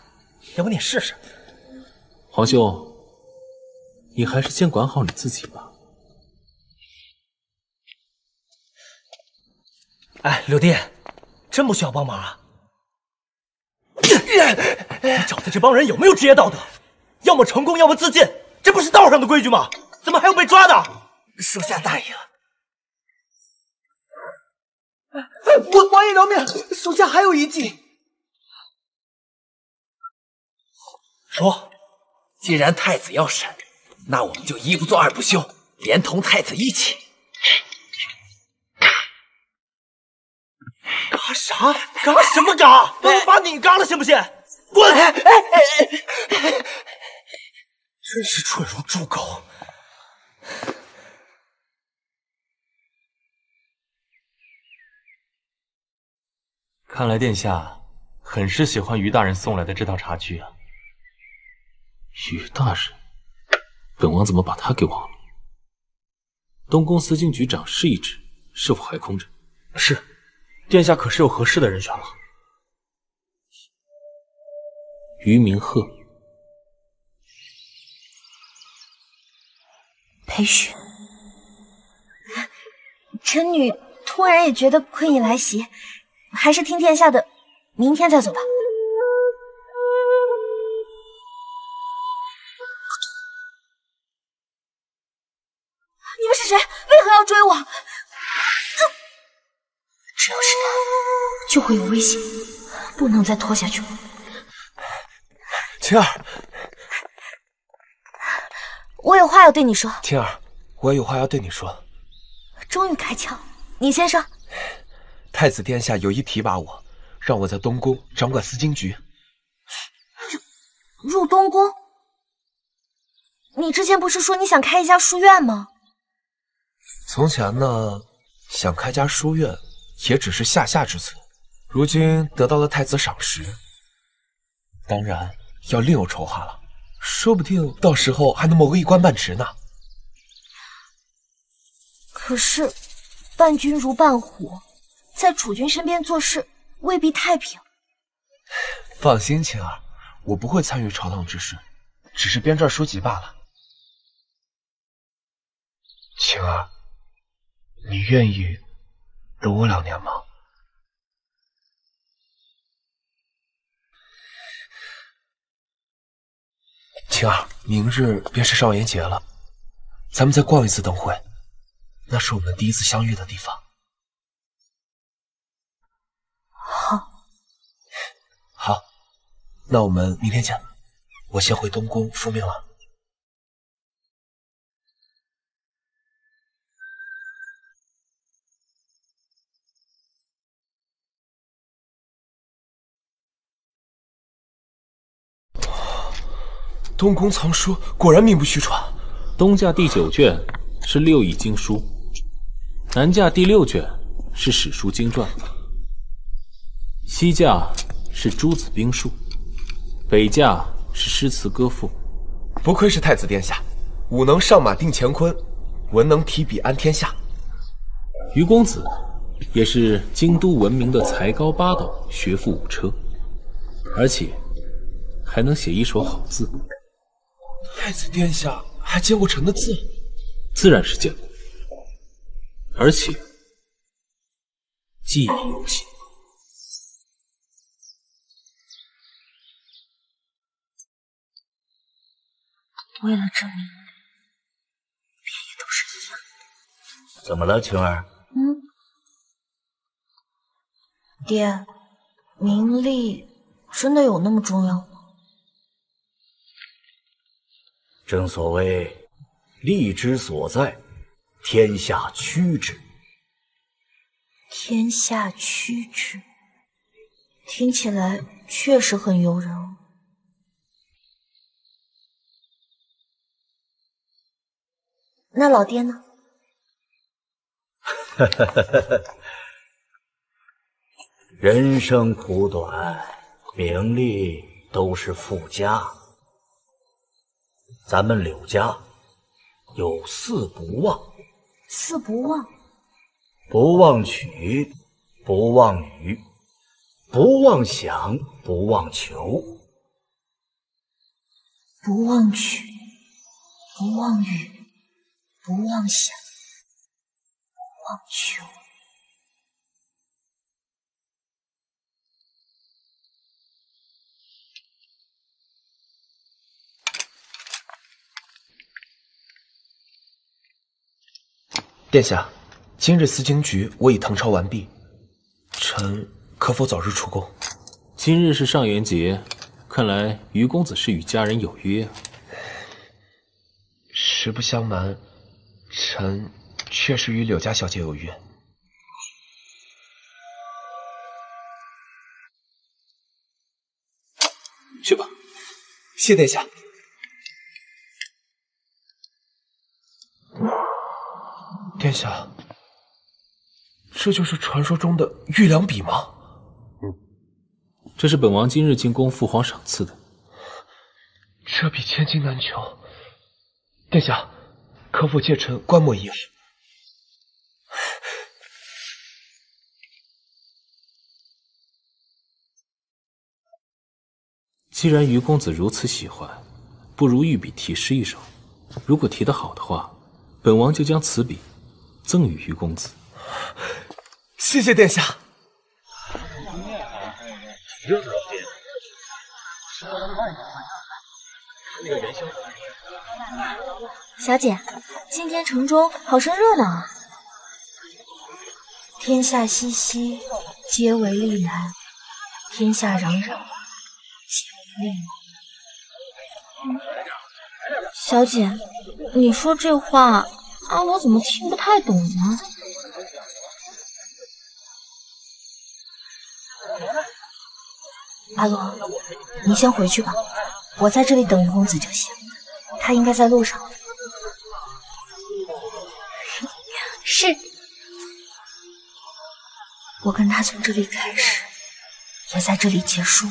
要不你试试？皇兄，你还是先管好你自己吧。哎，六弟，真不需要帮忙啊！你找的这帮人有没有职业道德？要么成功，要么自尽，这不是道上的规矩吗？怎么还有被抓的？属下大意了。 王爷饶命！属下还有一计。说，既然太子要审，那我们就一不做二不休，连同太子一起。嘎啥？嘎什么嘎？我把你嘎了，信不信？滚！真是蠢如猪狗。 看来殿下很是喜欢于大人送来的这套茶具啊。于大人，本王怎么把他给忘了？东宫司经局长侍一职是否还空着？是，殿下可是有合适的人选了。于明鹤，裴雪，臣女突然也觉得困意来袭。 还是听殿下的，明天再走吧。你们是谁？为何要追我？只要是他，就会有危险，不能再拖下去了。晴儿，我有话要对你说。晴儿，我有话要对你说。终于开窍，你先说。 太子殿下有意提拔我，让我在东宫掌管司经局。入东宫？你之前不是说你想开一家书院吗？从前呢，想开家书院也只是下下之策，如今得到了太子赏识，当然要另有筹划了。说不定到时候还能谋个一官半职呢。可是，伴君如伴虎。 在楚君身边做事未必太平。放心，晴儿，我不会参与朝堂之事，只是编撰书籍罢了。晴儿，你愿意等我2年吗？晴儿，明日便是少爷节了，咱们再逛一次灯会，那是我们第一次相遇的地方。 好，那我们明天见。我先回东宫复命了。东宫藏书果然名不虚传。东驾第9卷是六艺经书，南驾第6卷是史书经传，西驾。 是诸子兵书，北驾是诗词歌赋。不愧是太子殿下，武能上马定乾坤，文能提笔安天下。于公子也是京都闻名的才高八斗，学富五车，而且还能写一手好字。太子殿下还见过臣的字？自然是见过，而且记忆犹新。 为了证明我，便也都是一样的。怎么了，晴儿？嗯，爹，名利真的有那么重要吗？正所谓，利之所在，天下趋之。天下趋之，听起来确实很诱人。那老爹呢？人生苦短，名利都是附加。咱们柳家有四不忘。四不忘？不忘取，不忘语，不忘想，不忘求。不忘取，不忘语，不忘想，不忘求。 殿下，今日司京局我已誊抄完毕，臣可否早日出宫？今日是上元节，看来于公子是与家人有约啊。实不相瞒，臣确实与柳家小姐有约。去吧，谢殿下。 殿下，这就是传说中的御良笔吗？嗯，这是本王今日进宫父皇赏赐的。这笔千金难求，殿下，可否借臣观摩一二？既然于公子如此喜欢，不如御笔题诗一首。如果题得好的话，本王就将此笔 赠与于公子，谢谢殿下。热闹点，那个元宵。小姐，今天城中好生热闹啊！天下熙熙，皆为利来；天下攘攘，皆为利来。小姐，你说这话， 阿罗怎么听不太懂呢？阿罗，你先回去吧，我在这里等于公子就行。他应该在路上。是。我跟他从这里开始，也在这里结束。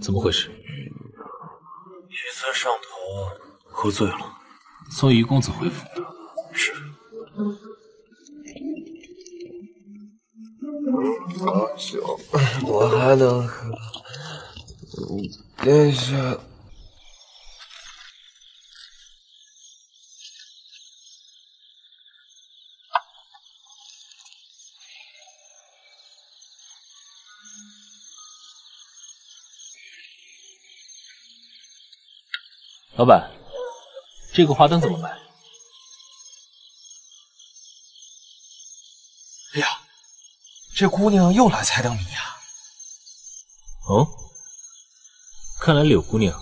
怎么回事？雨村上头喝醉了，送于公子回府。是。好酒，我还能喝。殿下，老板，这个花灯怎么卖？哎呀，这姑娘又来猜灯谜呀！哦，看来柳姑娘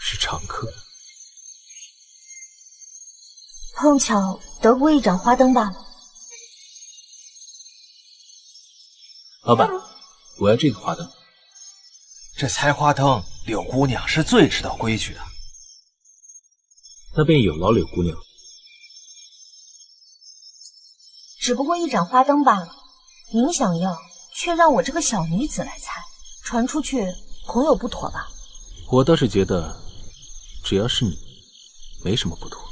是常客。碰巧得过一盏花灯罢了。老板，我要这个花灯。这猜花灯，柳姑娘是最知道规矩的。 那便有劳柳姑娘。只不过一盏花灯罢了，您想要，却让我这个小女子来猜，传出去恐有不妥吧？我倒是觉得，只要是你，没什么不妥。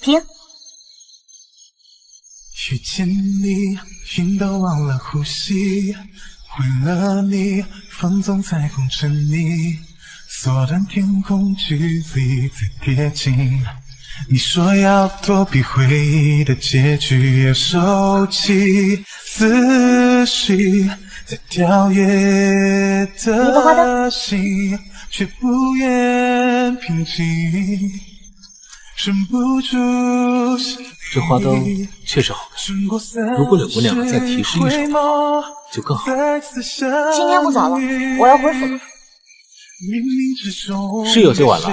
停。遇见你，晕到忘了呼吸；为了你，放纵在空沉溺。缩短天空距离，再贴近。你说要躲避回忆的结局，要收起思绪，在跳跃的心，却不愿平静。这花灯确实好看，如果柳姑娘再提示一首的话，就更好了。今天不早了，我要回府了。 是有些晚了，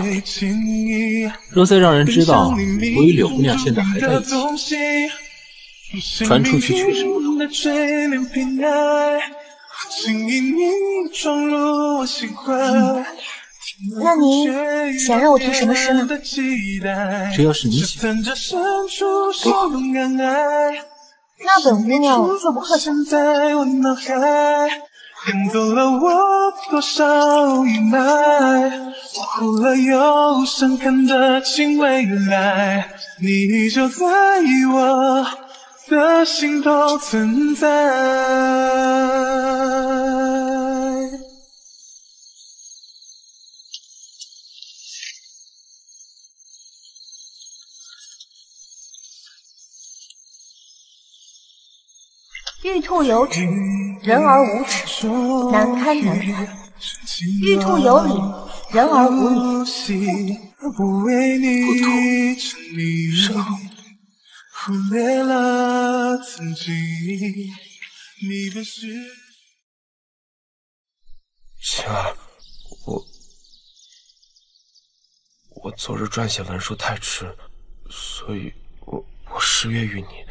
若再让人知道我与柳姑娘现在还在一起，传出去确实不妥。那您想让我听什么诗呢？只要是你写，多好。那本姑娘自不客气。 赶走了我多少阴霾，模糊了忧伤，看得清未来。你就在我的心头存在。玉兔有趾，人而无齿，难堪难堪。玉兔有理，人而无理。晴儿，我昨日撰写兰书太迟，所以我失约于你。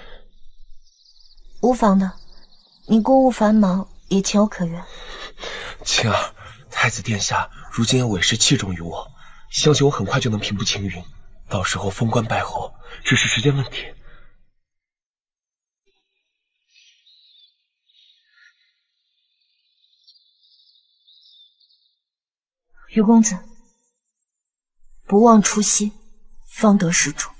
无妨的。 你公务繁忙，也情有可原。晴儿，太子殿下如今也委实器重于我，相信我很快就能平步青云，到时候封官拜侯只是时间问题。于公子，不忘初心，方得始终。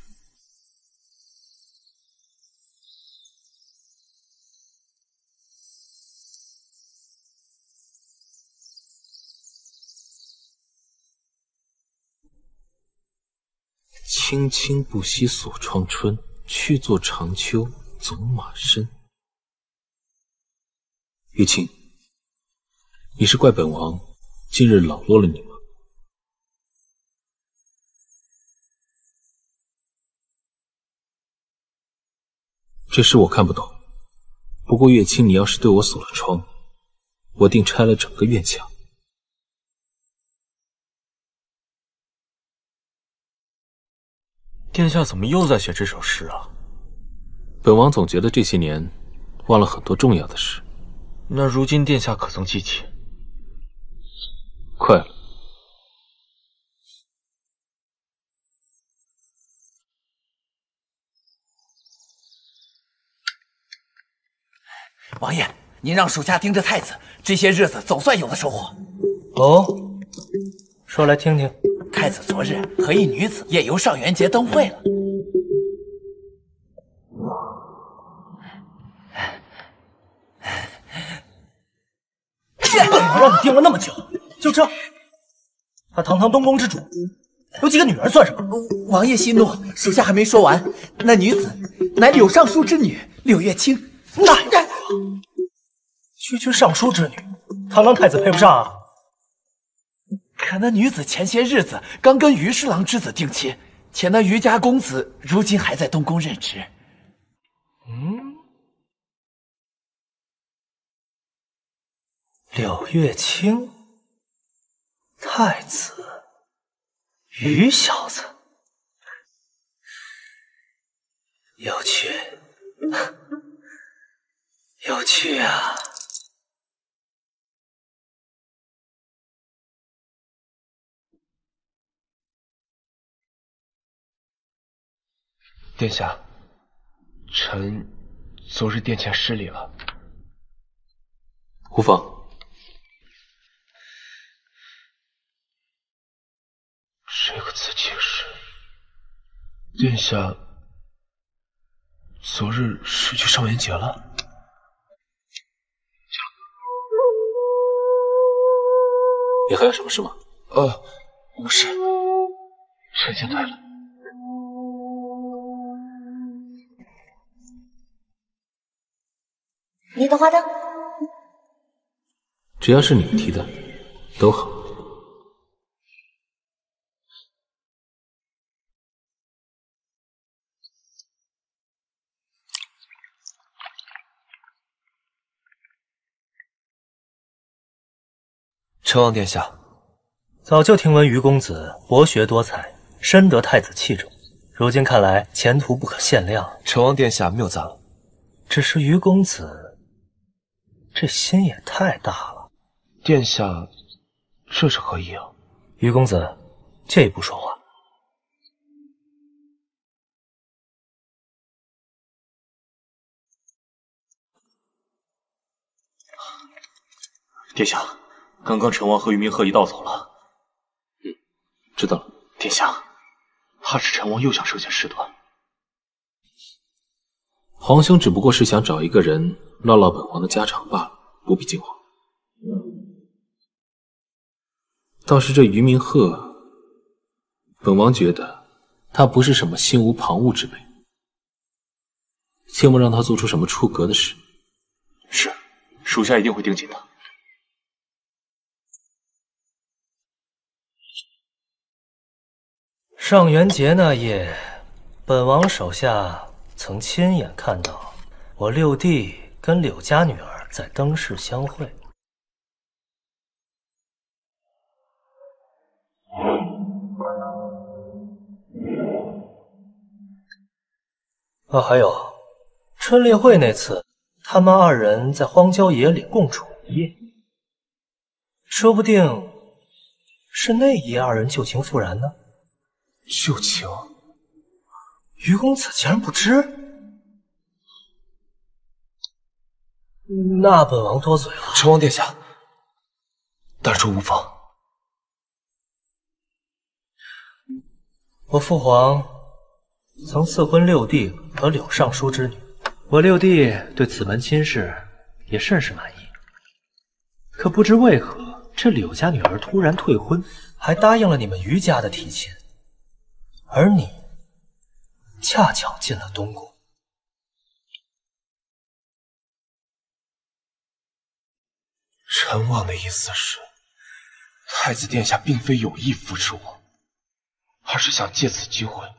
青青不息锁窗春，去作长秋走马身。玉清，你是怪本王近日冷落了你吗？这事我看不懂，不过月清，你要是对我锁了窗，我定拆了整个院墙。 殿下怎么又在写这首诗啊？本王总觉得这些年忘了很多重要的事。那如今殿下可曾记起？快了。王爷，您让属下盯着太子，这些日子总算有了收获。哦，说来听听。 太子昨日和一女子夜游上元节灯会了。我让你盯了那么久，就这，她堂堂东宫之主，有几个女儿算什么？王爷息怒，属下还没说完。那女子乃柳尚书之女柳月清。那区区尚书之女，堂堂太子配不上啊！ 可那女子前些日子刚跟于侍郎之子定亲，且那于家公子如今还在东宫任职。嗯，柳月清，太子于小子，有趣，有趣啊！ 殿下，臣昨日殿前失礼了。无妨。这个字竟是殿下昨日是去上元节了。 你还有什么事吗？无事。臣先退了。 你的花灯，只要是你提的，都好。成王殿下，早就听闻于公子博学多才，深得太子器重，如今看来前途不可限量。成王殿下谬赞了，只是于公子这心也太大了。殿下，这是何意啊？于公子，借一步说话。 殿下，刚刚陈王和于明鹤一道走了。嗯，知道了。殿下，怕是陈王又想设下事端。皇兄只不过是想找一个人唠唠本王的家常罢了，不必惊慌。倒是这于明鹤，本王觉得他不是什么心无旁骛之辈，切莫让他做出什么出格的事。是，属下一定会盯紧他。 上元节那夜，本王手下曾亲眼看到我六弟跟柳家女儿在灯市相会。啊，还有春丽会那次，他们二人在荒郊野岭共处一夜，说不定是那一夜二人旧情复燃呢。 旧情，于公子竟然不知？那本王多嘴了。成王殿下，胆出无妨。我父皇曾赐婚六弟和柳尚书之女，我六弟对此门亲事也甚是满意。可不知为何，这柳家女儿突然退婚，还答应了你们于家的提亲。 而你恰巧进了东宫，陈王的意思是，太子殿下并非有意扶持我，而是想借此机会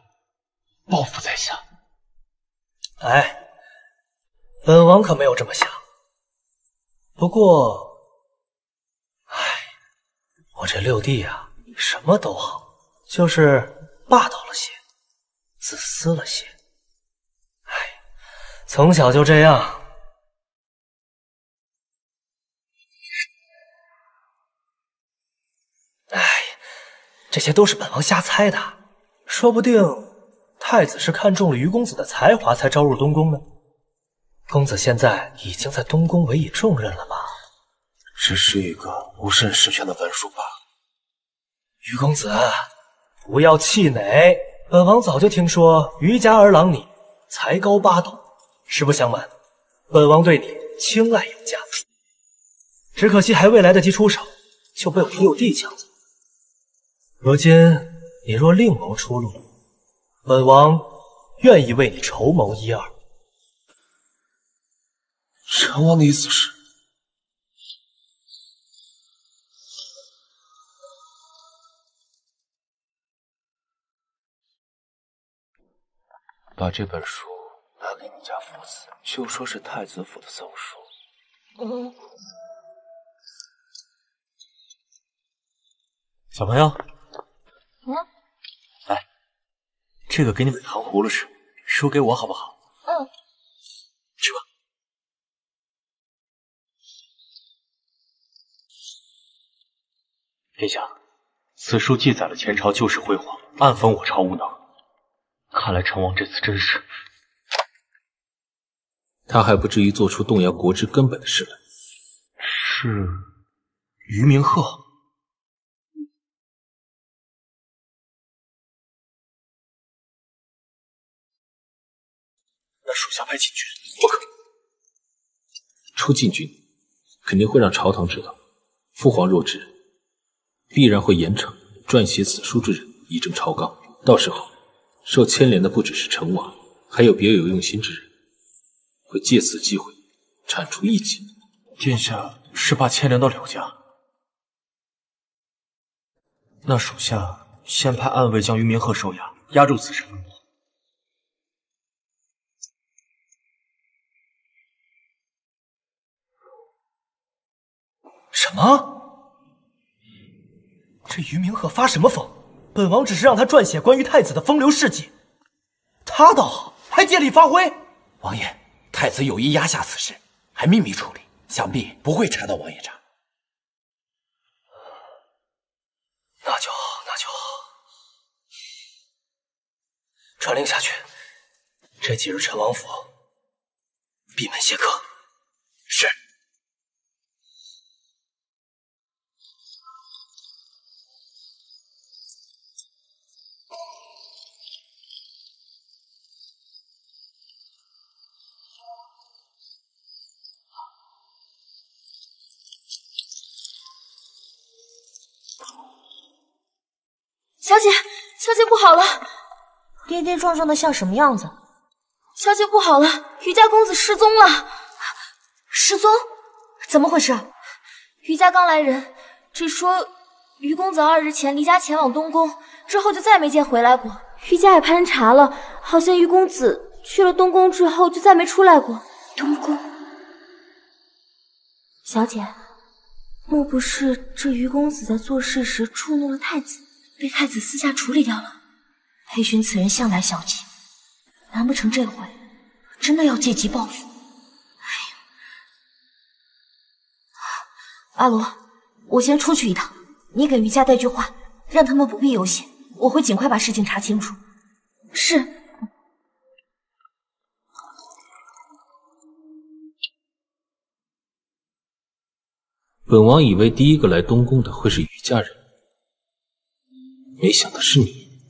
报复在下。哎，本王可没有这么想。不过，哎，我这六弟啊，什么都好，就是。 霸道了些，自私了些，哎，从小就这样。哎，这些都是本王瞎猜的，说不定太子是看中了于公子的才华才招入东宫呢。公子现在已经在东宫委以重任了吧？只是一个无甚实权的文书罢了。于公子。 不要气馁，本王早就听说于家儿郎你才高八斗，实不相瞒，本王对你青睐有加，只可惜还未来得及出手，就被我六弟抢走。如今你若另谋出路，本王愿意为你筹谋一二。陈王的意思是？ 把这本书拿给你家父子，就说是太子府的奏书。嗯，小朋友，嗯，来，这个给你们糖葫芦吃，书给我好不好？嗯，吃吧。殿下，此书记载了前朝旧时辉煌，暗讽我朝无能。 看来成王这次真是……他还不至于做出动摇国之根本的事来。是于明鹤。那属下派禁军，不可。出禁军，肯定会让朝堂知道。父皇若知，必然会严惩撰写此书之人，以正朝纲。到时候。 受牵连的不只是成王，还有别有用心之人，会借此机会铲除异己。殿下是怕牵连到柳家，那属下先派暗卫将于明鹤收押，压住此事风波。什么？这于明鹤发什么疯？本王只是让他撰写关于太子的风流事迹，他倒好，还借力发挥。王爷，太子有意压下此事，还秘密处理，想必不会查到王爷这儿。那就好，那就好。传令下去，这几日陈王府闭门谢客。是。 小姐，小姐不好了！跌跌撞撞的像什么样子？小姐不好了，于家公子失踪了！失踪？怎么回事？于家刚来人，只说于公子2日前离家前往东宫，之后就再没见回来过。于家也攀查了，好像于公子去了东宫之后就再没出来过。东宫？小姐，莫不是这于公子在做事时触怒了太子？ 被太子私下处理掉了。裴寻此人向来小气，难不成这回真的要借机报复？哎呦，阿罗，我先出去一趟，你给于家带句话，让他们不必忧心，我会尽快把事情查清楚。是。 本王以为第一个来东宫的会是于家人。 没想到是你，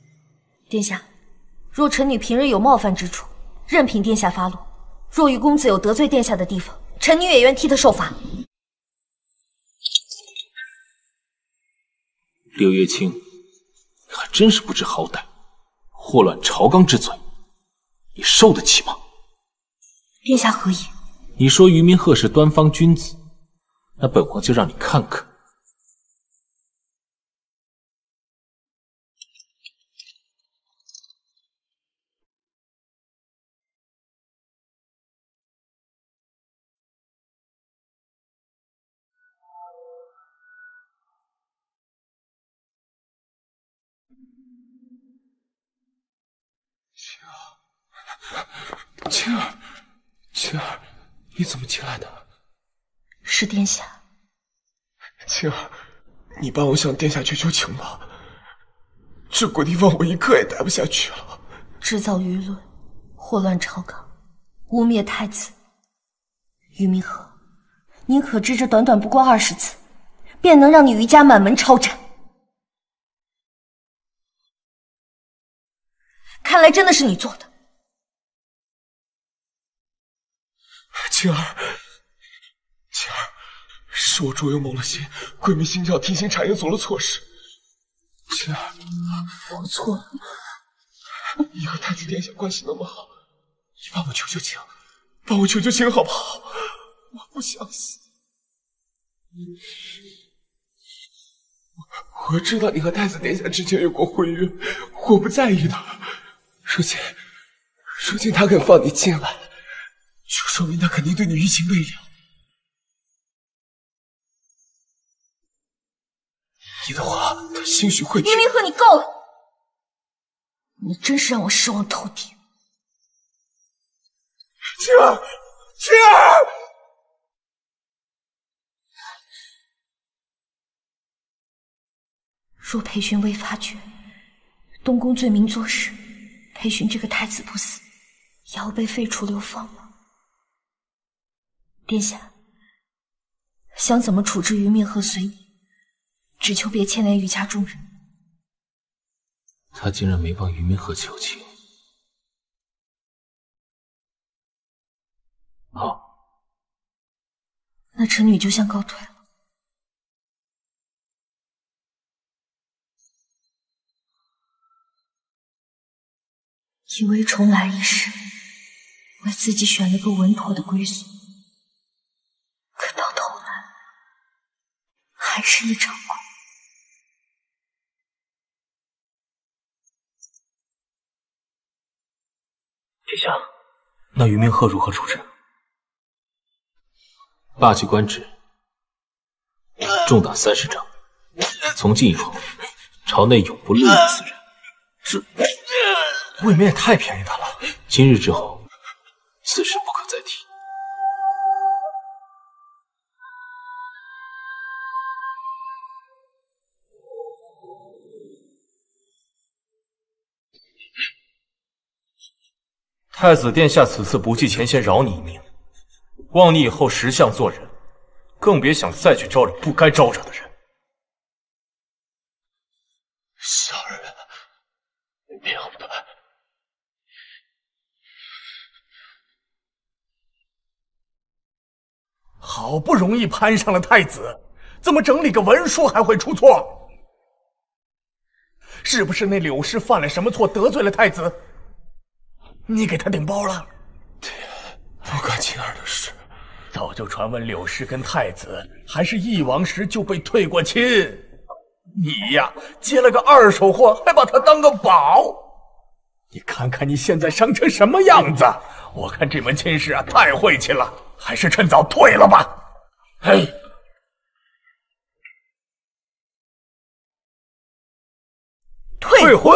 殿下。若臣女平日有冒犯之处，任凭殿下发落；若于公子有得罪殿下的地方，臣女也愿替他受罚。柳月清，还真是不知好歹，祸乱朝纲之罪，你受得起吗？殿下何以？你说于明鹤是端方君子，那本王就让你看看。 青儿，青儿，你怎么进来的？是殿下。青儿，你帮我向殿下求求情吧。这鬼地方我一刻也待不下去了。制造舆论，祸乱朝纲，污蔑太子。于明和，你可知这短短不过20次，便能让你于家满门抄斩？看来真的是你做的。 青儿，青儿，是我捉妖蒙了心，鬼迷心窍，听信谗言，做了错事。青儿，我错了。你和太子殿下关系那么好，你帮我求求情，帮我求求情好不好？我不想死。我知道你和太子殿下之间有过婚约，我不在意的。如今他肯放你进来。 就说明他肯定对你余情未了。你的话，他兴许会……于明和，你够了！你真是让我失望透顶。青儿，青儿！若裴寻未发觉，东宫罪名坐实，裴寻这个太子不死，也要被废除流放了。 殿下，想怎么处置于明和随意，只求别牵连于家众人。他竟然没帮于明和求情。好，那臣女就先告退了。以为重来一世，为自己选了个稳妥的归宿。 可到头来，还是一场空。殿下，那于明鹤如何处置？罢去官职，重打30杖。从今以后，朝内永不录用此人。这未免也太便宜他了。今日之后，此事不可再提。 太子殿下此次不计前嫌，饶你一命，望你以后识相做人，更别想再去招惹不该招惹的人。小人明白。好不容易攀上了太子，怎么整理个文书还会出错？是不是那柳氏犯了什么错，得罪了太子？ 你给他顶包了？不可轻而的事。早就传闻柳氏跟太子还是翼王时就被退过亲，你呀接了个二手货，还把他当个宝。你看看你现在伤成什么样子！我看这门亲事啊太晦气了，还是趁早退了吧。哎。 退婚？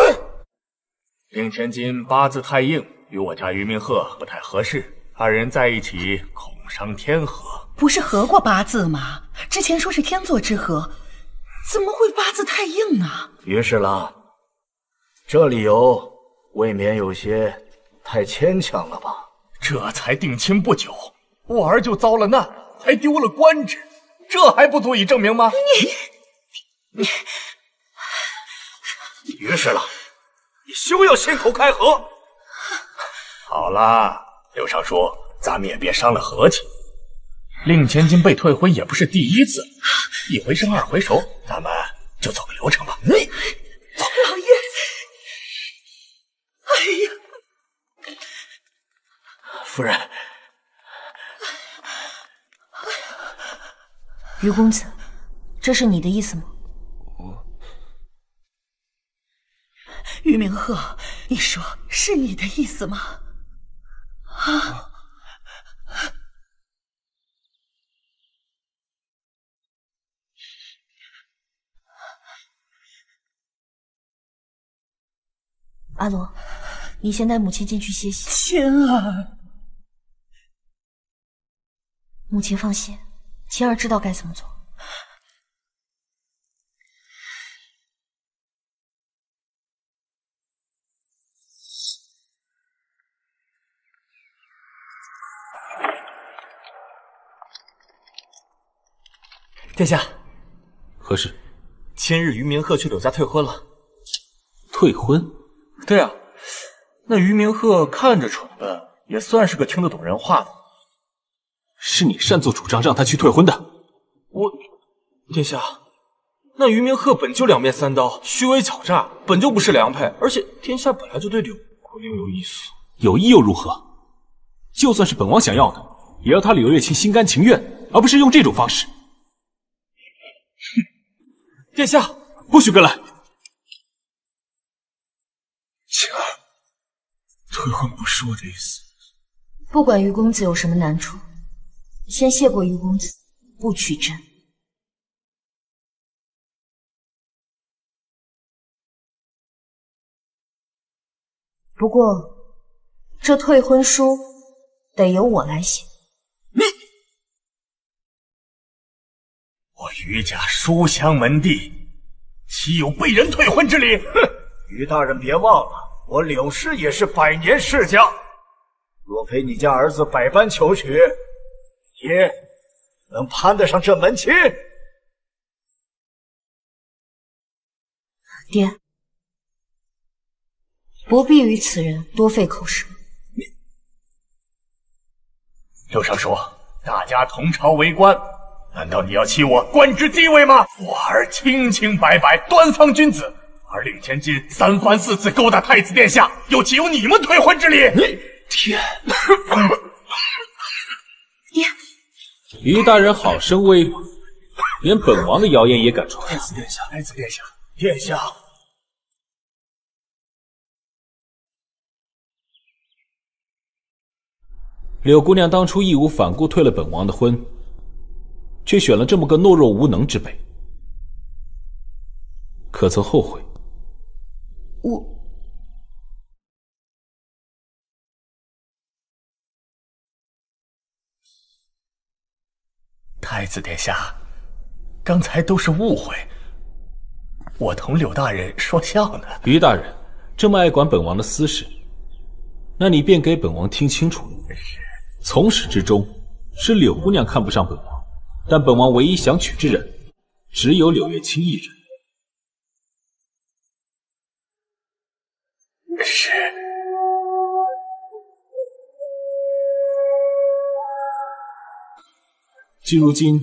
令千金八字太硬。 与我家俞明鹤不太合适，二人在一起恐伤天和。不是合过八字吗？之前说是天作之合，怎么会八字太硬呢？于是啦，这理由未免有些太牵强了吧？这才定亲不久，我儿就遭了难，还丢了官职，这还不足以证明吗？你，于是啦，你休要信口开河。 好啦，柳尚书，咱们也别伤了和气。令千金被退婚也不是第一次，一回生二回熟，咱们就走个流程吧。嗯，走。老爷，哎呀，夫人，于公子，这是你的意思吗？我，于明鹤，你说是你的意思吗？ 啊！阿罗，你先带母亲进去歇息。千儿，母亲放心，千儿知道该怎么做。 殿下，何事？今日俞明鹤去柳家退婚了。退婚？对啊，那俞明鹤看着蠢笨，也算是个听得懂人话的。是你擅作主张让他去退婚的。我，殿下，那俞明鹤本就两面三刀，虚伪狡诈，本就不是良配。而且殿下本来就对柳国英有意思，有意又如何？就算是本王想要的，也要他柳月琴心甘情愿，而不是用这种方式。 殿下，不许跟来！晴儿，退婚不是我的意思。不管于公子有什么难处，先谢过于公子，不取真。不过，这退婚书得由我来写。你。 我于家书香门第，岂有被人退婚之理？哼！于大人别忘了，我柳氏也是百年世家。若非你家儿子百般求娶，你能攀得上这门亲？爹，不必与此人多费口舌。柳尚书，大家同朝为官。 难道你要欺我官职地位吗？我儿清清白白，端方君子，而令千金三番四次勾搭太子殿下，又岂有你们退婚之理？你天！爹，于大人好生威风，连本王的谣言也敢传。太子殿下，太子殿下，殿下！柳姑娘当初义无反顾退了本王的婚。 却选了这么个懦弱无能之辈，可曾后悔？我。 太子殿下，刚才都是误会，我同柳大人说笑呢。于大人这么爱管本王的私事，那你便给本王听清楚。从始至终是柳姑娘看不上本王，但本王唯一想娶之人，只有柳月清一人。是。 现如今，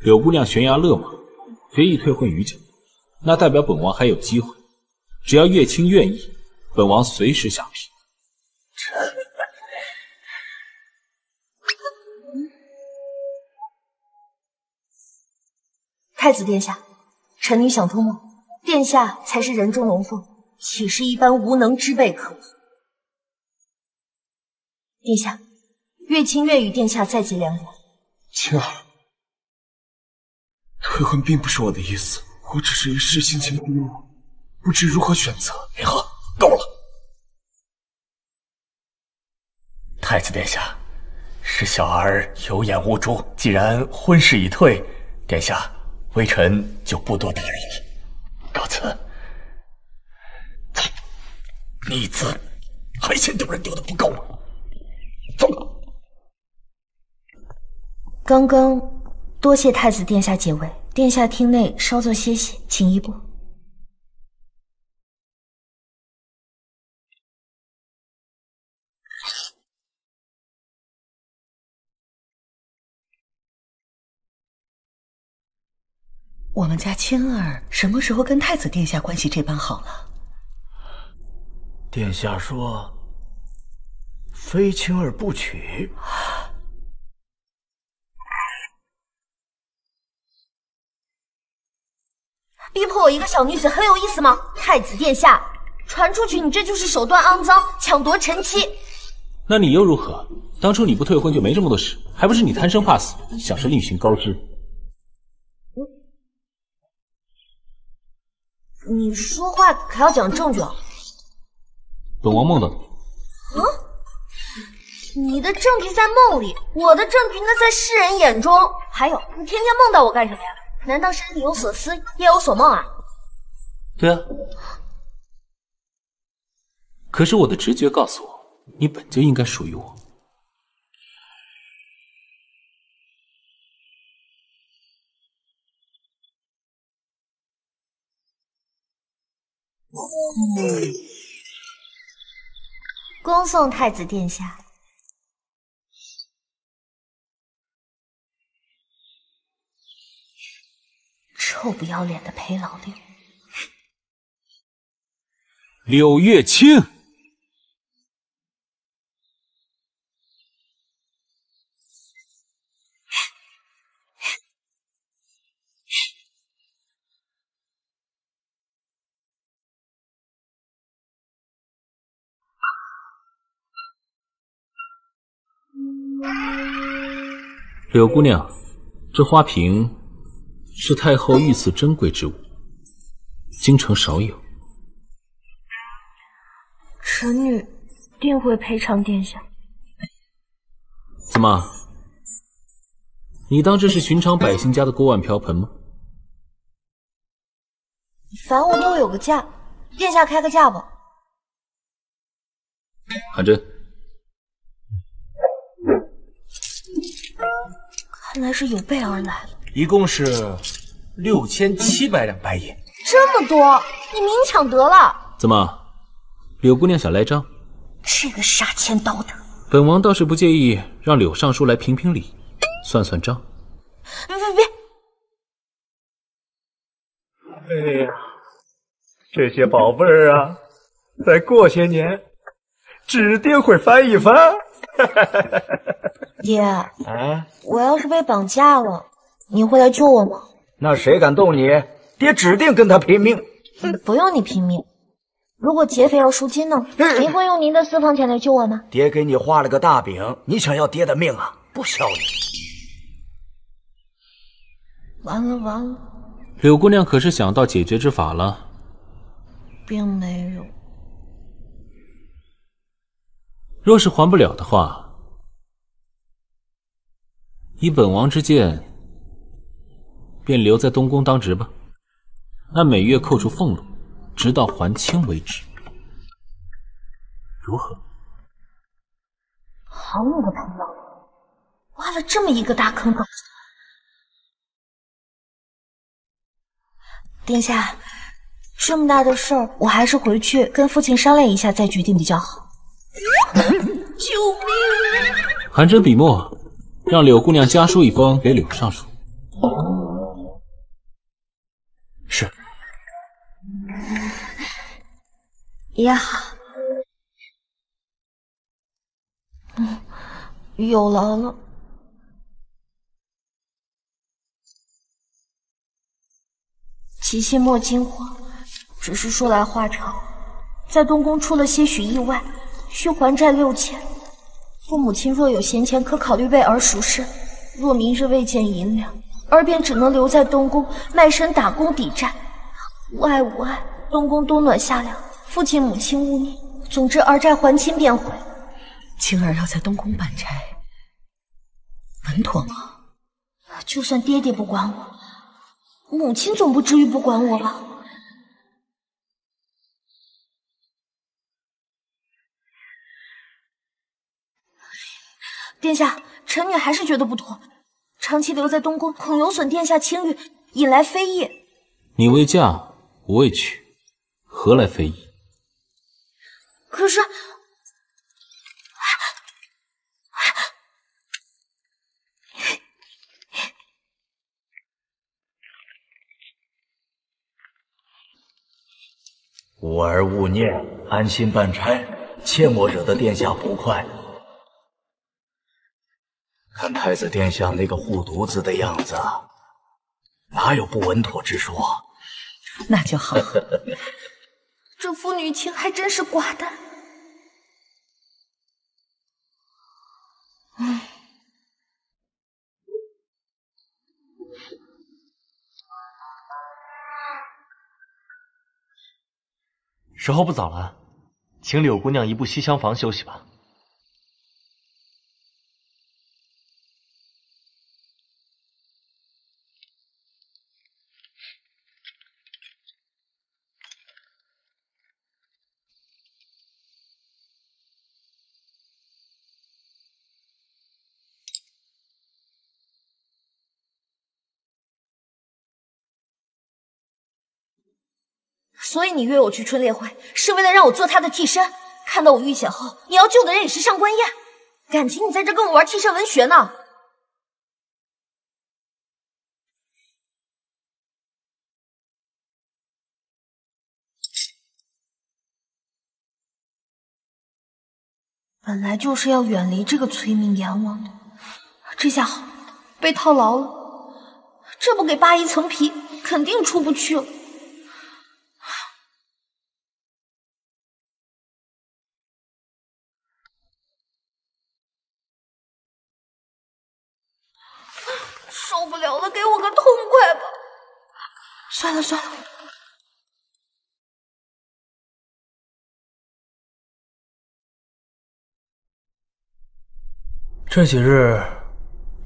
柳姑娘悬崖勒马，决意退婚于家，那代表本王还有机会。只要月清愿意，本王随时下聘。太子殿下，臣女想通了，殿下才是人中龙凤，岂是一般无能之辈可比？殿下，月清愿与殿下再结良缘。 青儿，退婚并不是我的意思，我只是一时心情低落，不知如何选择。林浩，够了！太子殿下，是小儿有眼无珠。既然婚事已退，殿下，微臣就不多打扰了。告辞。逆子，还嫌丢人丢的不够吗？走吧。 刚刚多谢太子殿下解围，殿下厅内稍作歇息，请移步。我们家青儿什么时候跟太子殿下关系这般好了？殿下说，非青儿不娶。 逼迫我一个小女子很有意思吗？太子殿下，传出去你这就是手段肮脏，抢夺臣妻。那你又如何？当初你不退婚就没这么多事，还不是你贪生怕死，想着另寻高枝。你说话可要讲证据啊！本王梦到你。啊？你的证据在梦里，我的证据那在世人眼中。还有，你天天梦到我干什么呀？ 难道是日有所思，夜有所梦啊？对啊。可是我的直觉告诉我，你本就应该属于我。恭送太子殿下。 臭不要脸的裴老六，柳月清，柳姑娘，这花瓶。 是太后御赐珍贵之物，京城少有。臣女定会赔偿殿下。怎么？你当这是寻常百姓家的锅碗瓢盆吗？凡物都有个价，殿下开个价吧。韩真，看来是有备而来了。 一共是6700两白银，这么多，你明抢得了。怎么，柳姑娘想赖账？这个杀千刀的，本王倒是不介意让柳尚书来评评理，算算账。别！哎呀，这些宝贝儿啊，再过些年，指定会翻一番。爹，啊，我要是被绑架了。 你会来救我吗？那谁敢动你，爹指定跟他拼命。不用你拼命，如果劫匪要赎金呢？您会用您的私房钱来救我吗？爹给你画了个大饼，你想要爹的命啊？不消你！完了完了，柳姑娘可是想到解决之法了？并没有。若是还不了的话，以本王之见，便留在东宫当值吧。按每月扣除俸禄，直到还清为止。如何？好你个彭老爷，挖了这么一个大坑，搞不清。 殿下，这么大的事儿，我还是回去跟父亲商量一下再决定比较好。救命！含斟笔墨，让柳姑娘家书一封给柳尚书。是。也好。嗯，有劳了。 其心莫惊慌，只是说来话长，在东宫出了些许意外，需还债6000。父母亲若有闲钱，可考虑为儿赎身；若明日未见银两，儿便只能留在东宫卖身打工抵债。无碍无碍，东宫冬暖夏凉，父亲母亲勿念。总之，儿债还亲便回。青儿要在东宫办差，稳妥吗？就算爹爹不管我。 母亲总不至于不管我吧？殿下，臣女还是觉得不妥，长期留在东宫，恐有损殿下清誉，引来非议。你未嫁，我未娶，何来非议？可是，吾儿勿念，安心办差，切莫惹得殿下不快。看太子殿下那个护犊子的样子，哪有不稳妥之说？那就好。这父女情还真是寡淡。嗯。时候不早了，请柳姑娘移步西厢房休息吧。所以你约我去春猎会，是为了让我做他的替身。看到我遇险后，你要救的人也是上官燕，感情你在这跟我玩替身文学呢？本来就是要远离这个催命阎王的，这下好，被套牢了。这不给扒一层皮，肯定出不去了。 受不了了，给我个痛快吧！算了算了，这几日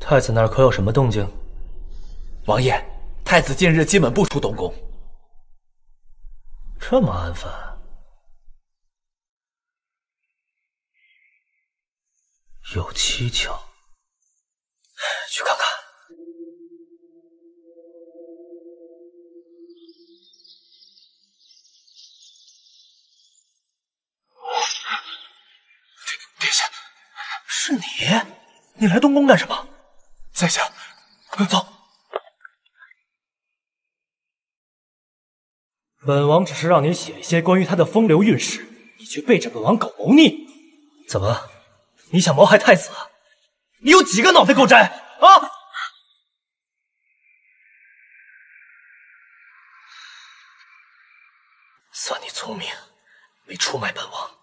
太子那儿可有什么动静？王爷，太子近日基本不出东宫，这么安分？有蹊跷，去看看。 是你，你来东宫干什么？在下，走。本王只是让你写一些关于他的风流韵事，你却背着本王搞谋逆。怎么，你想谋害太子？你有几个脑袋给我摘啊！ 算你聪明，没出卖本王。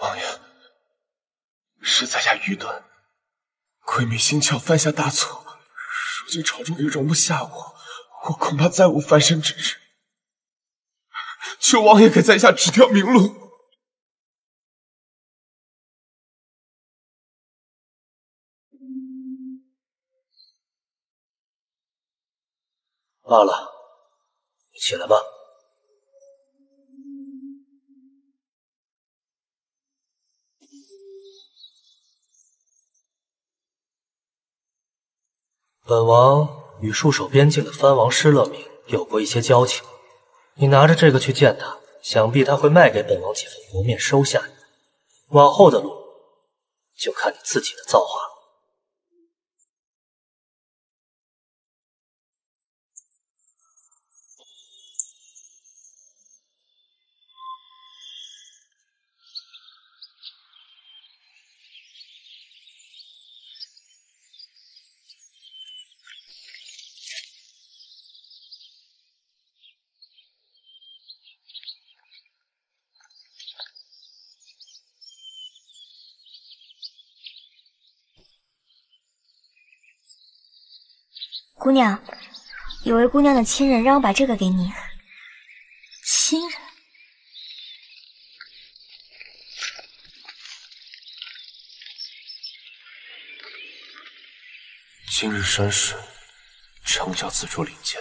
王爷，是在下愚钝，鬼迷心窍，犯下大错，如今朝中也容不下我，我恐怕再无翻身之日。求王爷给在下指条明路。 罢了，你起来吧。本王与戍守边境的藩王施乐明有过一些交情，你拿着这个去见他，想必他会卖给本王几份薄面收下你。往后的路，就看你自己的造化了。 姑娘，有位姑娘的亲人让我把这个给你。亲人，今日山水，成交自助领见。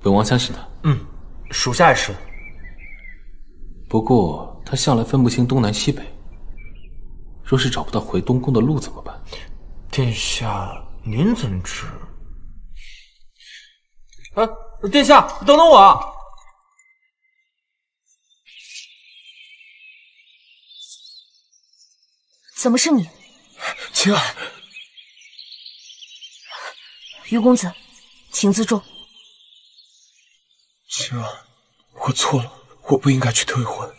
本王相信他。嗯，属下也是。 不过他向来分不清东南西北，若是找不到回东宫的路怎么办？殿下，您怎知？哎、啊，殿下，等等我！怎么是你？晴儿，于公子，请自重。晴儿，我错了。 我不应该去退婚，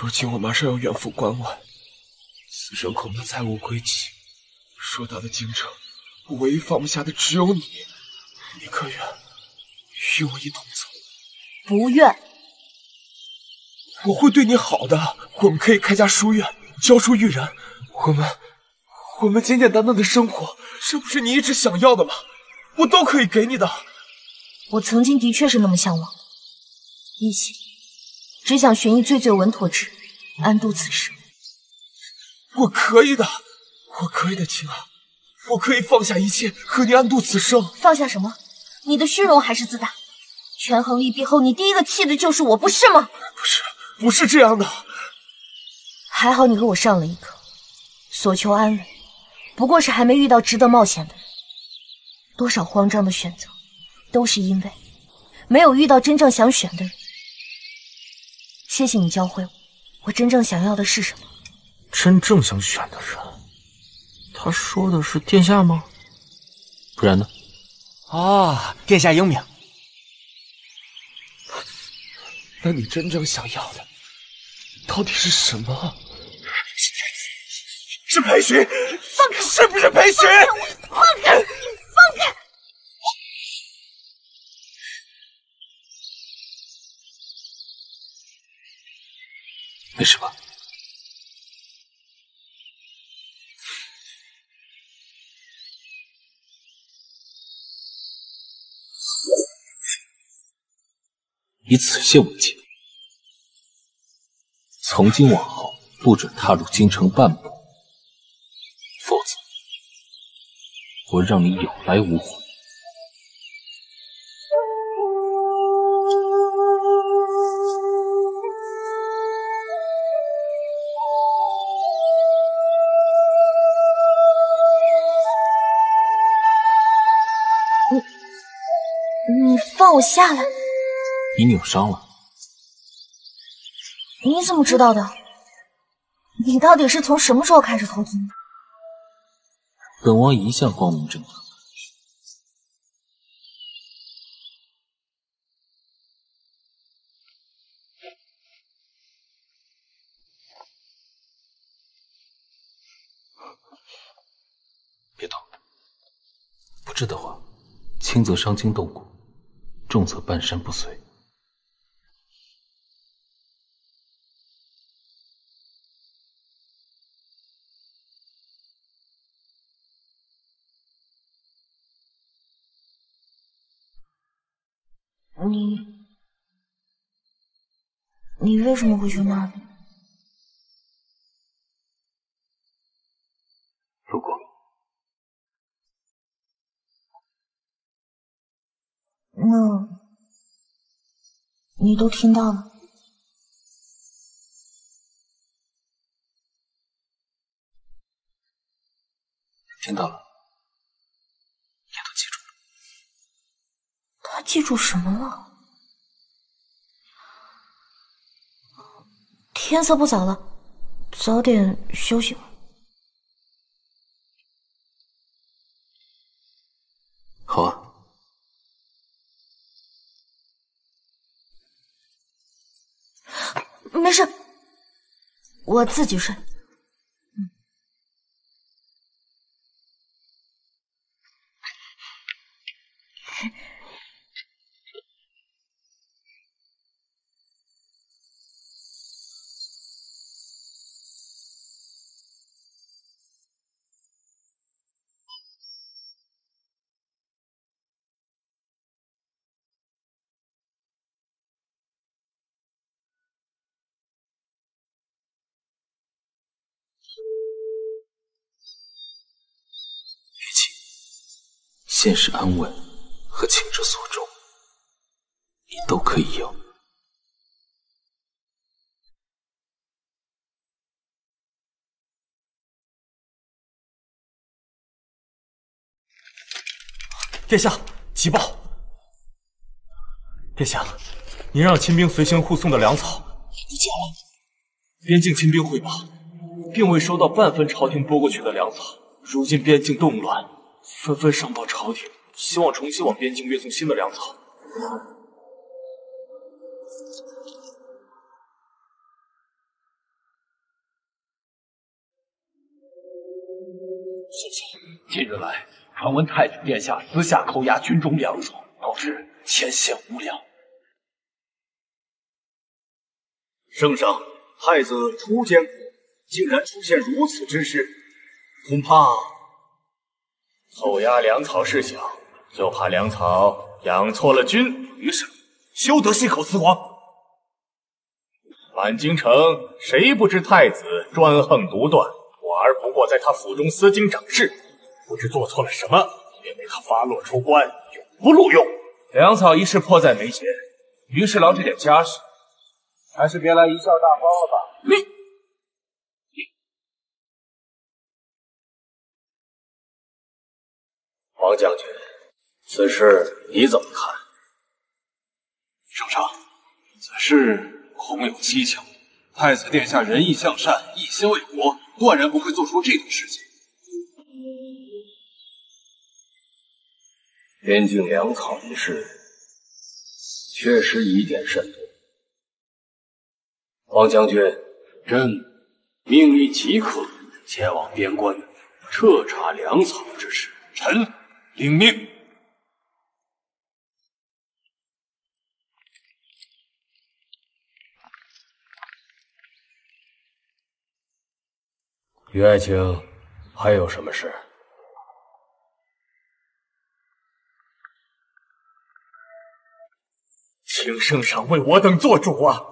如今我马上要远赴关外，此生恐怕再无归期。说到了京城，我唯一放不下的只有你，你可愿与我一同走？不愿。我会对你好的，我们可以开家书院，教书育人，我们简简单单的生活，这不是你一直想要的吗？我都可以给你的。我曾经的确是那么向往，一起。 只想寻一最稳妥之，安度此生。我可以的，我可以的，晴儿，我可以放下一切，和你安度此生。放下什么？你的虚荣还是自大？权衡利弊后，你第一个气的就是我，不是吗？不是，不是这样的。还好你和我上了一课，所求安稳，不过是还没遇到值得冒险的人。多少慌张的选择，都是因为没有遇到真正想选的人。 谢谢你教会我，我真正想要的是什么？真正想选的人，他说的是殿下吗？不然呢？啊，殿下英明。那你真正想要的到底是什么？是裴寻，放开！是不是裴寻？放开！放开！ 没事吧？以此谢为戒，从今往后不准踏入京城半步，否则我让你有来无回。 放我下来！你扭伤了？你怎么知道的？你到底是从什么时候开始偷听的？本王一向光明正大。别动，不治的话，轻则伤筋动骨。 重则半身不遂。你为什么会去那里？路过。那，你都听到了？听到了。 记住什么了？天色不早了，早点休息吧。好啊。没事，我自己睡。现实安稳和情之所钟，你都可以有。殿下，急报！殿下，您让亲兵随行护送的粮草都交了。边境亲兵汇报，并未收到半分朝廷拨过去的粮草。如今边境动乱。 纷纷上报朝廷，希望重新往边境运送新的粮草。近日来，传闻太子殿下私下扣押军中粮草，导致前线无粮。圣上，太子初监国，竟然出现如此之事，恐怕。 扣押粮草事小，就怕粮草养错了军。于是，休得信口雌黄！满京城谁不知太子专横独断，我儿不过在他府中私经掌事，不知做错了什么，便被他发落出关，永不录用。粮草一事迫在眉睫，于侍郎这点家事，还是别来贻笑大方了吧。你。 王将军，此事你怎么看？圣上，此事恐有蹊跷。太子殿下仁义向善，一心为国，断然不会做出这种事情。边境粮草一事，确实疑点甚多。王将军，朕命令即刻前往边关，彻查粮草之事。臣。 领命。于爱卿，还有什么事？请圣上为我等做主啊！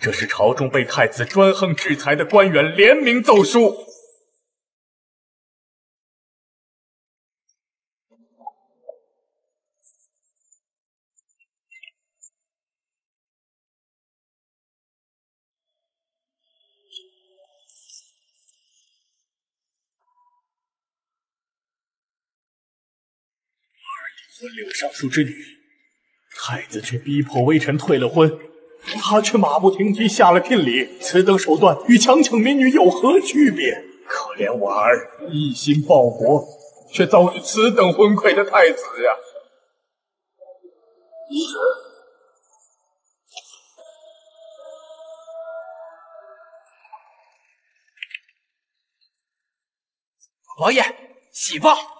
这是朝中被太子专横制裁的官员联名奏书。 婚柳尚书之女，太子却逼迫微臣退了婚，他却马不停蹄下了聘礼，此等手段与强抢民女有何区别？可怜我儿一心报国，却遭遇此等昏聩的太子呀！一人，王爷喜报。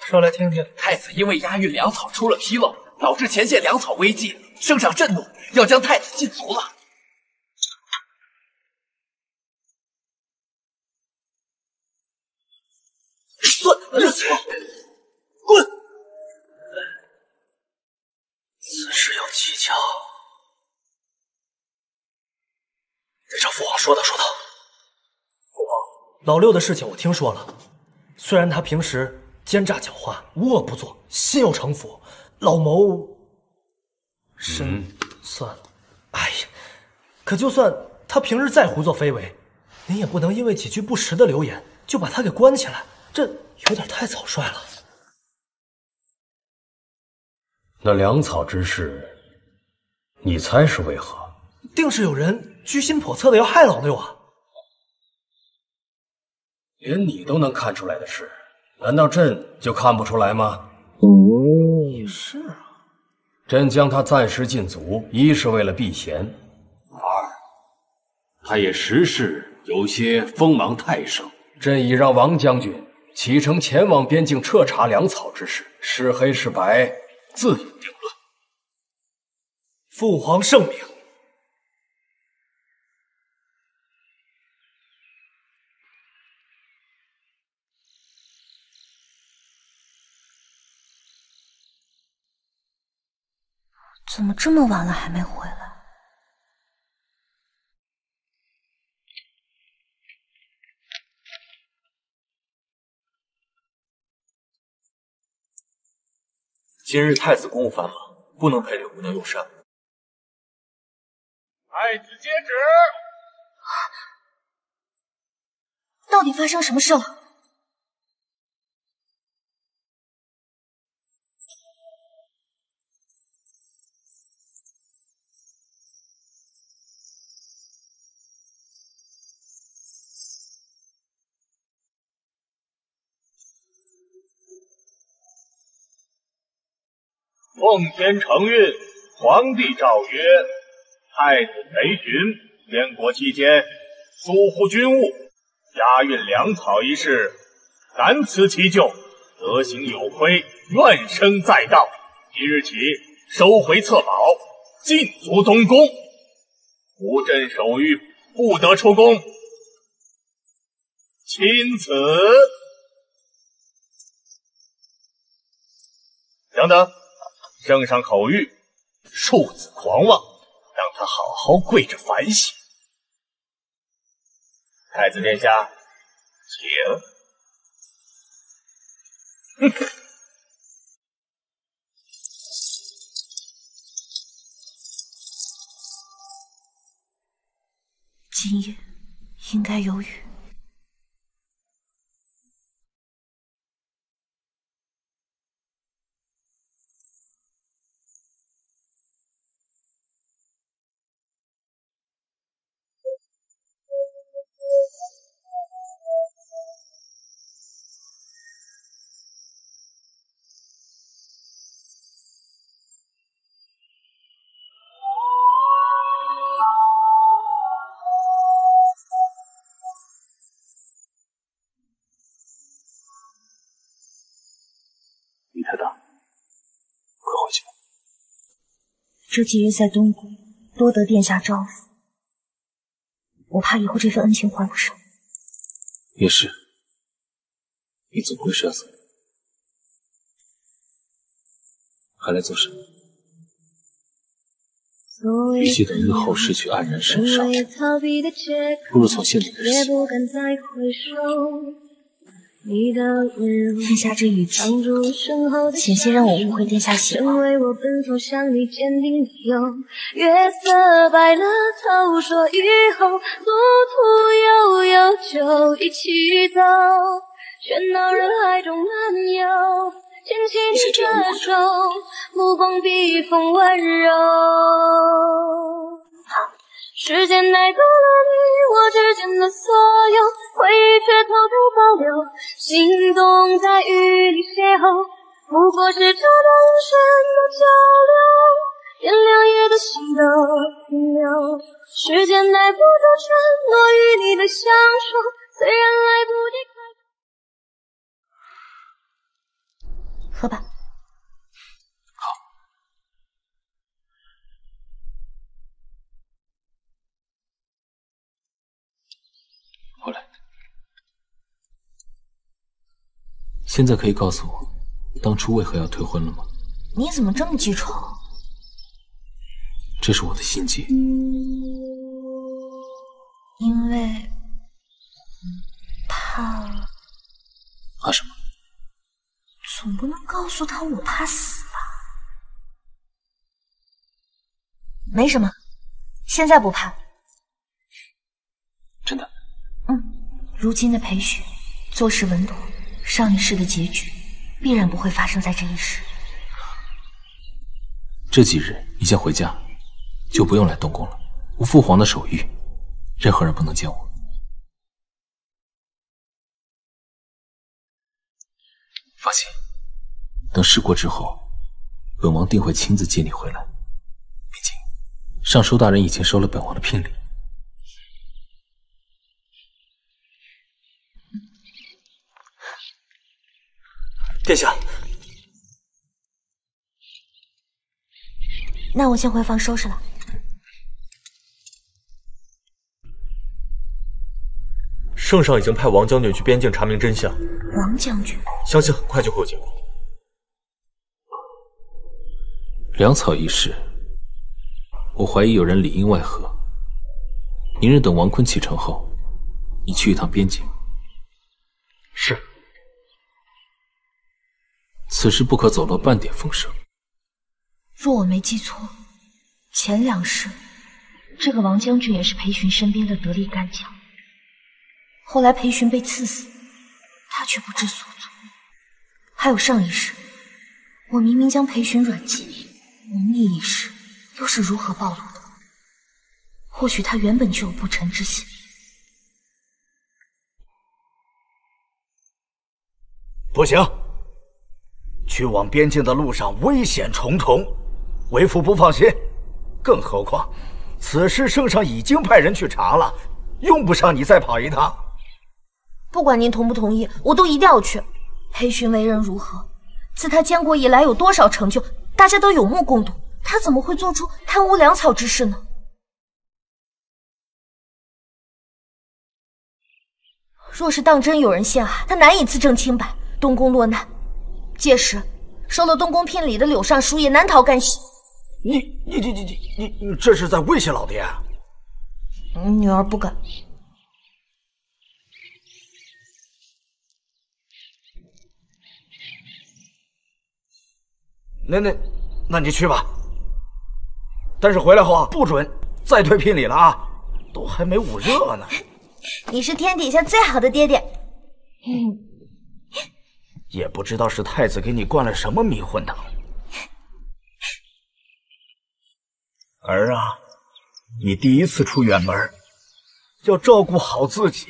说来听听，太子因为押运粮草出了纰漏，导致前线粮草危机，圣上震怒，要将太子禁足了。滚！得找父皇说道说道。父皇，老六的事情我听说了，虽然他平时奸诈狡猾，无恶不作，心有城府，老谋深算。哎呀，可就算他平日再胡作非为，您也不能因为几句不实的流言就把他给关起来，这有点太草率了。 那粮草之事，你猜是为何？定是有人居心叵测的要害老六啊！连你都能看出来的事，难道朕就看不出来吗？也是啊。朕将他暂时禁足，一是为了避嫌，二他也实是有些锋芒太盛。朕已让王将军启程前往边境彻查粮草之事，是黑是白。 自有定论。父皇圣明。怎么这么晚了还没回来？今日太子公务繁忙，不能陪柳姑娘用膳。太子接旨。到底发生什么事了？奉天承运，皇帝诏曰：太子裴寻监国期间，疏忽军务，押运粮草一事，难辞其咎，德行有亏，怨声载道。即日起，收回册宝，禁足东宫，无朕手谕，不得出宫。钦此。等等。 圣上口谕，庶子狂妄，让他好好跪着反省。太子殿下，请。哼。今夜应该有雨。 这几日在东宫，多得殿下照拂，我怕以后这份恩情还不上。也是，你怎么会舍死？还来做甚？与其等日后失去黯然神伤，不如从现在开始。 殿下之语气，险些让我误会殿下喜欢。你是这样误会的。 世间奈何了你我之间的所有，回忆却偷偷保留，心动在与你邂逅，不过是这短暂的交流，连两夜的心都停留。时间带不走承诺与你的相守，虽然来不及喝吧。 现在可以告诉我，当初为何要退婚了吗？你怎么这么记仇？这是我的心结，因为怕。怕什么？总不能告诉他我怕死吧？没什么，现在不怕。真的？嗯，如今的裴雪做事稳妥，上一世的结局必然不会发生在这一世。这几日你先回家，就不用来东宫了。我父皇的手谕，任何人不能见我。放心，等事过之后，本王定会亲自接你回来。毕竟，尚书大人已经收了本王的聘礼。殿下，那我先回房收拾了。 圣上已经派王将军去边境查明真相。王将军，相信很快就会有结果。粮草一事，我怀疑有人里应外合。明日等王坤启程后，你去一趟边境。是。此事不可走漏半点风声。若我没记错，前两世，这个王将军也是裴寻身边的得力干将。 后来裴寻被刺死，他却不知所踪。还有上一世，我明明将裴寻软禁，蒙毅一事又是如何暴露的？或许他原本就有不臣之心。不行，去往边境的路上危险重重，为父不放心。更何况，此事圣上已经派人去查了，用不上你再跑一趟。 不管您同不同意，我都一定要去。裴寻为人如何，自他监国以来有多少成就，大家都有目共睹。他怎么会做出贪污粮草之事呢？若是当真有人陷害他，难以自证清白，东宫落难，届时收了东宫聘礼的柳尚书也难逃干系。你这是在威胁老爹啊？女儿不敢。 那你去吧，但是回来后啊，不准再退聘礼了啊！都还没捂热呢。你是天底下最好的爹爹。嗯，也不知道是太子给你灌了什么迷魂汤。儿啊，你第一次出远门，要照顾好自己，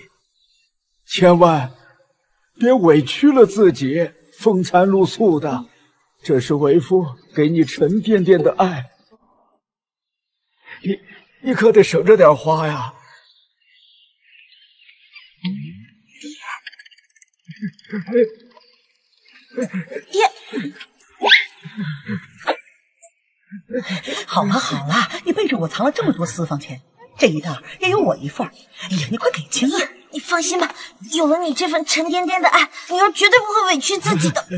千万别委屈了自己，风餐露宿的。 这是为夫给你沉甸甸的爱，你可得省着点花呀！爹，好了好了，你背着我藏了这么多私房钱，这一袋也有我一份。哎呀，你快给亲啊！你放心吧，有了你这份沉甸甸的爱，女儿绝对不会委屈自己的。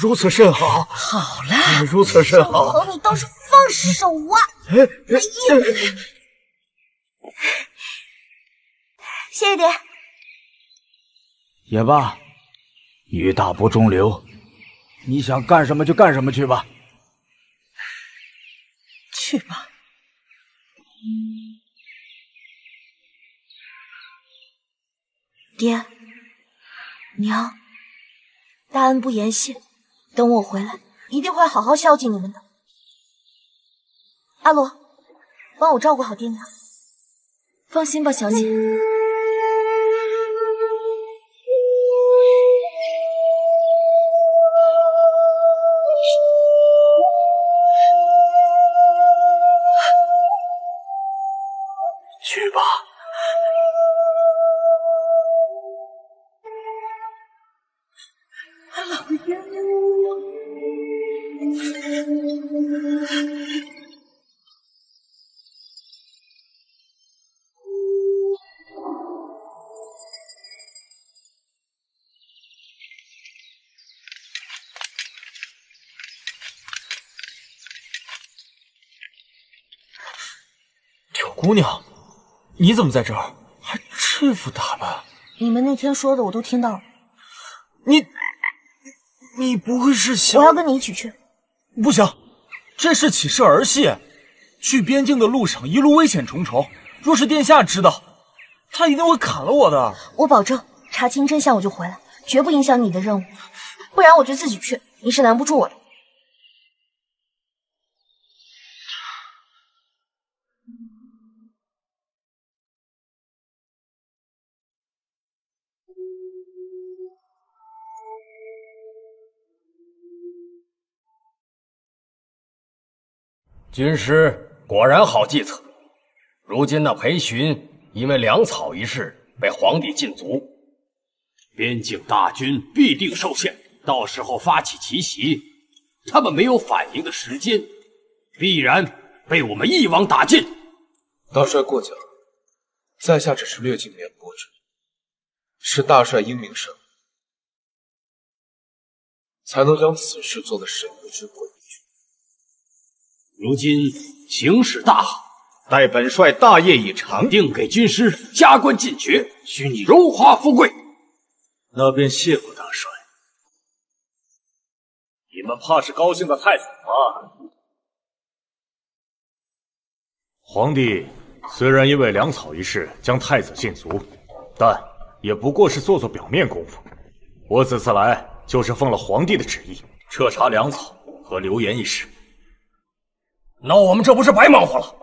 如此甚好，好了，如此甚好。小红，你倒是放手啊！哎呀，谢谢爹。也罢，女大不中留，你想干什么就干什么去吧。去吧。爹，娘，大恩不言谢。 等我回来，一定会好好孝敬你们的。阿罗，帮我照顾好爹娘。放心吧，小姐。去吧。老爹。 九姑娘，你怎么在这儿？这副打扮，你们那天说的我都听到了。你不会是想……我要跟你一起去。不行，这事岂是儿戏？去边境的路上一路危险重重，若是殿下知道，他一定会砍了我的。我保证查清真相，我就回来，绝不影响你的任务。不然我就自己去，你是拦不住我的。 军师果然好计策。如今那裴寻因为粮草一事被皇帝禁足，边境大军必定受限。到时候发起奇袭，他们没有反应的时间，必然被我们一网打尽。大帅过奖，在下只是略尽绵薄之力，是大帅英明神武，才能将此事做得神无之鬼。 如今形势大好，待本帅大业已成，定给军师加官进爵，许你荣华富贵。那便谢过大帅。你们怕是高兴的太早了。皇帝虽然因为粮草一事将太子禁足，但也不过是做做表面功夫。我此次来就是奉了皇帝的旨意，彻查粮草和流言一事。 那我们这不是白忙活了？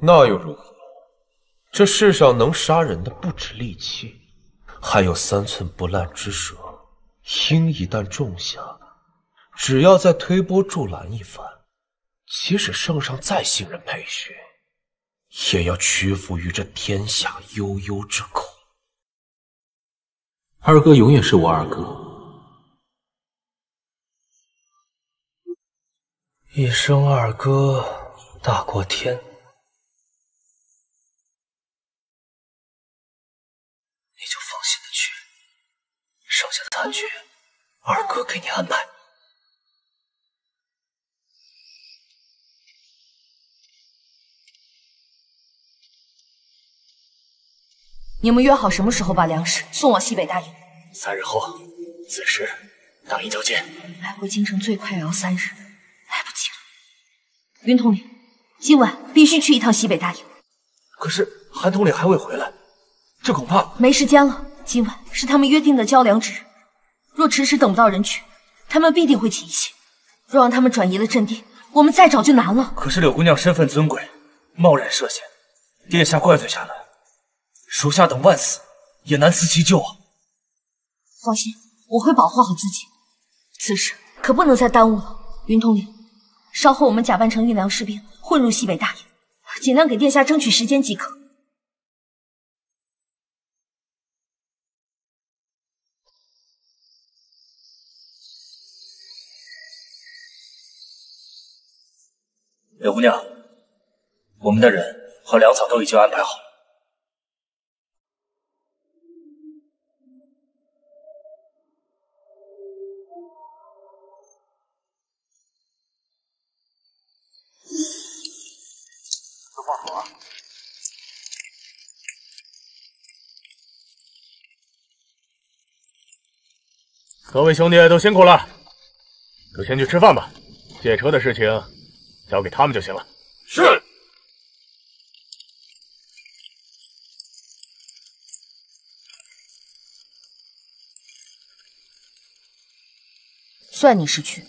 那又如何？这世上能杀人的不止利器，还有三寸不烂之舌。因一旦种下，只要再推波助澜一番，即使圣上再信任裴寻，也要屈服于这天下悠悠之口。二哥永远是我二哥，一声二哥。 大过天，你就放心的去，剩下的残局，二哥给你安排。你们约好什么时候把粮食送往西北大营？3日后，子时大营交接。来回京城最快也要3日，来不及了。云统领。 今晚必须去一趟西北大营。可是韩统领还未回来，这恐怕没时间了。今晚是他们约定的交粮之日，若迟迟等不到人去，他们必定会起疑心。若让他们转移了阵地，我们再找就难了。可是柳姑娘身份尊贵，贸然涉险，殿下怪罪下来，属下等万死也难辞其咎啊。放心，我会保护好自己。此事可不能再耽误了，云统领。 稍后我们假扮成运粮士兵，混入西北大营，尽量给殿下争取时间即可。柳姑娘，我们的人和粮草都已经安排好了。各位兄弟都辛苦了，都先去吃饭吧。借车的事情交给他们就行了。是。算你识趣。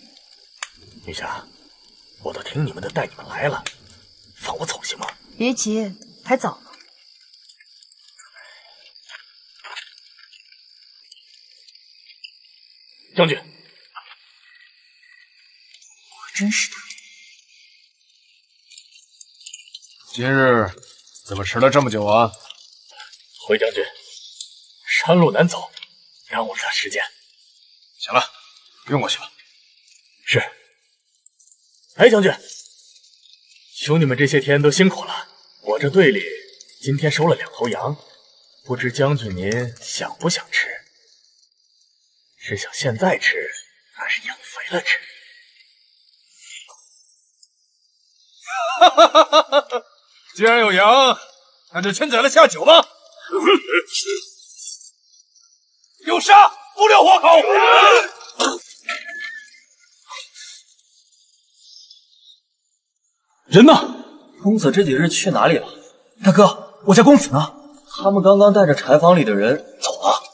女侠，我都听你们的带你们来了，放我走行吗？别急，还早呢。 将军，果真是他。今日怎么迟了这么久啊？回将军，山路难走，耽误了他时间。行了，用过去吧。是。哎，将军，兄弟们这些天都辛苦了。我这队里今天收了2头羊，不知将军您想不想吃？ 是想现在吃，还是养肥了吃？哈哈哈哈哈！既然有羊，那就先宰了下酒吧。有杀，不留活口！人呢？公子这几日去哪里了？大哥，我家公子呢？他们刚刚带着柴房里的人走了。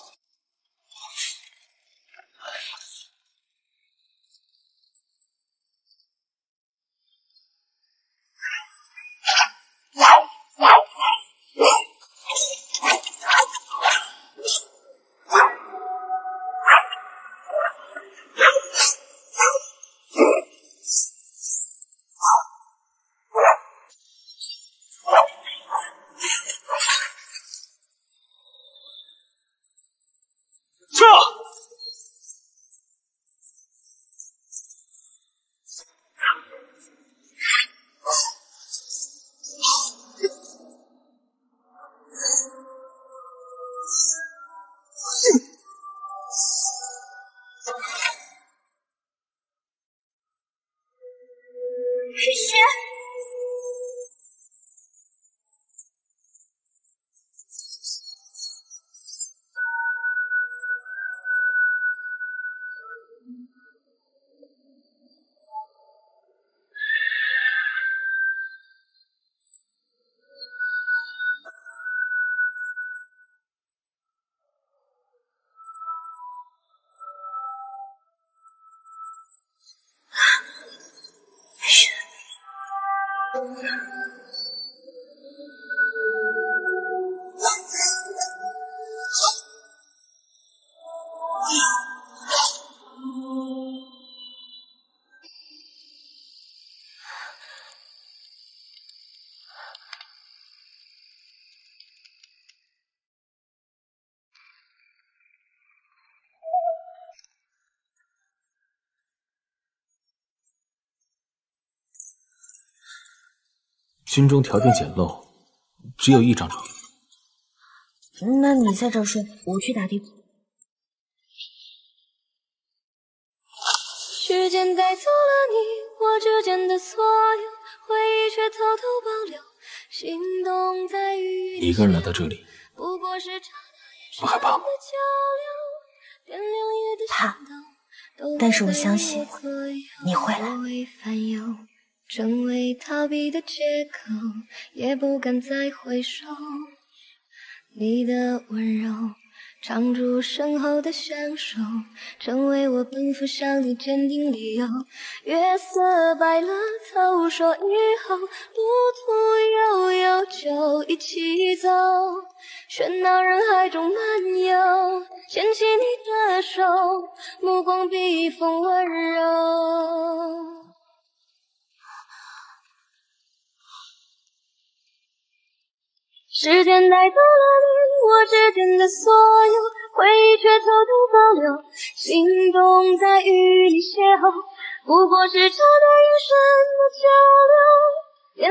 军中条件简陋，只有一张床。那你在这睡，我去打地铺。时间带走了你我之间的所有，回忆却偷偷保留，心动在雨里。一个人来到这里，不害怕吗？怕，但是我相信你会来。 成为逃避的借口，也不敢再回首。你的温柔，藏住身后的相守，成为我奔赴向你坚定理由。月色白了头，说以后路途悠悠，就一起走。喧闹人海中漫游，牵起你的手，目光比风温柔。 时间带走了你我之间的所有，回忆却偷偷保留。心动在雨里邂逅，不过是刹那眼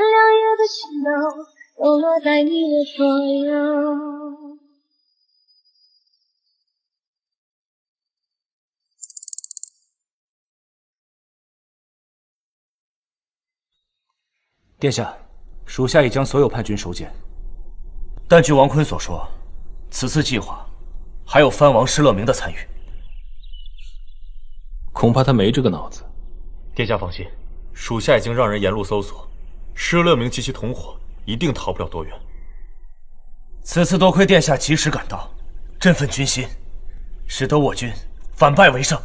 神的交流，点亮夜的心动，都落在你的左右。殿下，属下已将所有叛军收监。 但据王坤所说，此次计划还有藩王施乐明的参与，恐怕他没这个脑子。殿下放心，属下已经让人沿路搜索，施乐明及其同伙一定逃不了多远。此次多亏殿下及时赶到，振奋军心，使得我军反败为胜。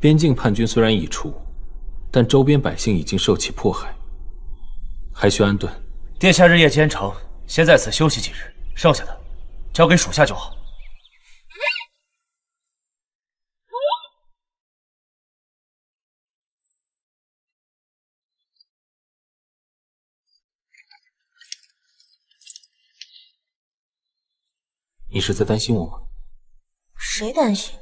边境叛军虽然已除，但周边百姓已经受其迫害，还需安顿。殿下日夜兼程。 先在此休息几日，剩下的交给属下就好。你是在担心我吗？谁担心？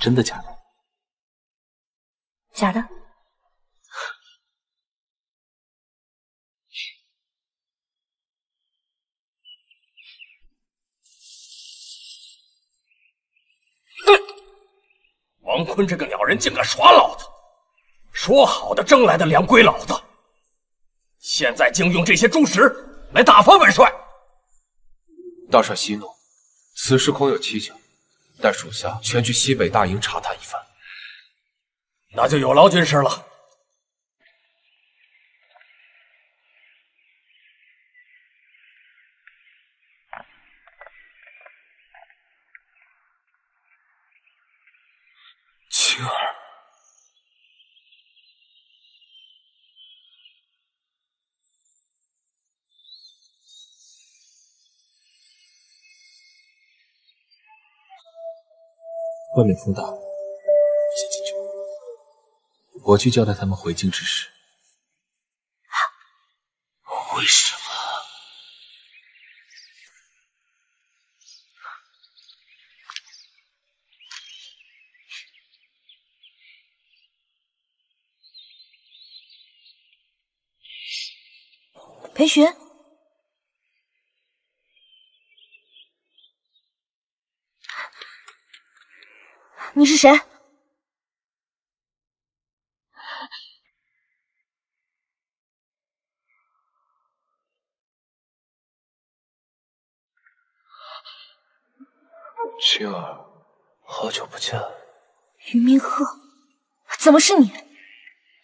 真的假的？假的。 王坤这个鸟人竟敢耍老子！说好的争来的粮归老子，现在竟用这些猪食来打发本帅。大帅息怒，此事恐有蹊跷，待属下前去西北大营查探一番。那就有劳军师了。 外面风大，先进去。我去交代他们回京之事。为什么？裴寻，你是谁？青儿，好久不见。于明鹤，怎么是你？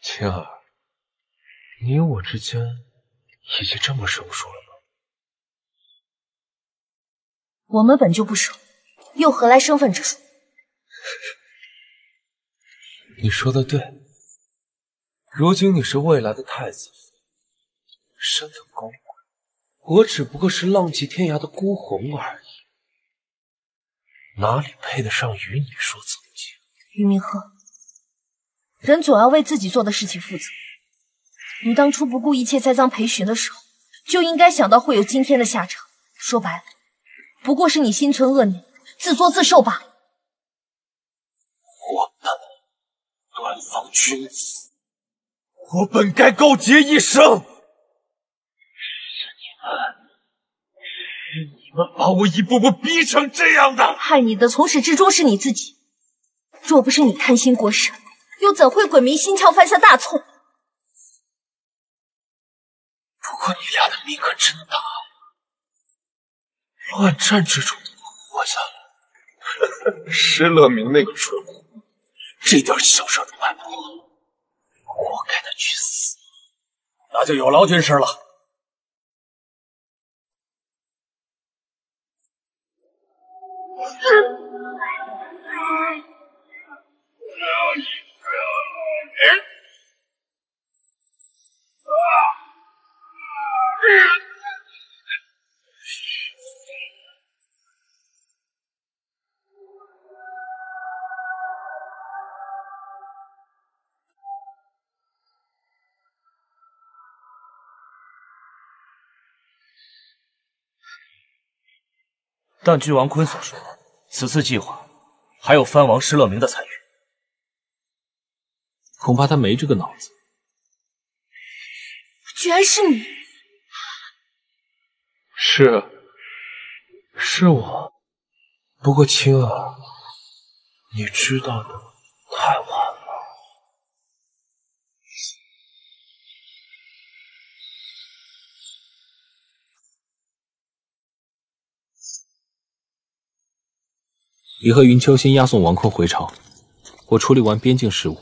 青儿，你我之间已经这么生疏了吗？我们本就不熟，又何来身份之说？ 你说的对，如今你是未来的太子，身份高贵，我只不过是浪迹天涯的孤鸿而已，哪里配得上与你说曾经？于明鹤，人总要为自己做的事情负责。你当初不顾一切栽赃裴寻的时候，就应该想到会有今天的下场。说白了，不过是你心存恶念，自作自受罢了。 端方君子，我本该勾结一生，是你们把我一步步逼成这样的。害你的从始至终是你自己，若不是你贪心过深，又怎会鬼迷心窍犯下大错？不过你俩的命可真大，乱战之中都能活下来。施乐明那个蠢货。 这点小事都办不好，活该他去死！那就有劳军师了。但据王坤所说，此次计划还有藩王施乐明的参与，恐怕他没这个脑子。居然是你！是我。不过青儿，你知道的太晚了。你和云秋先押送王坤回朝，我处理完边境事务，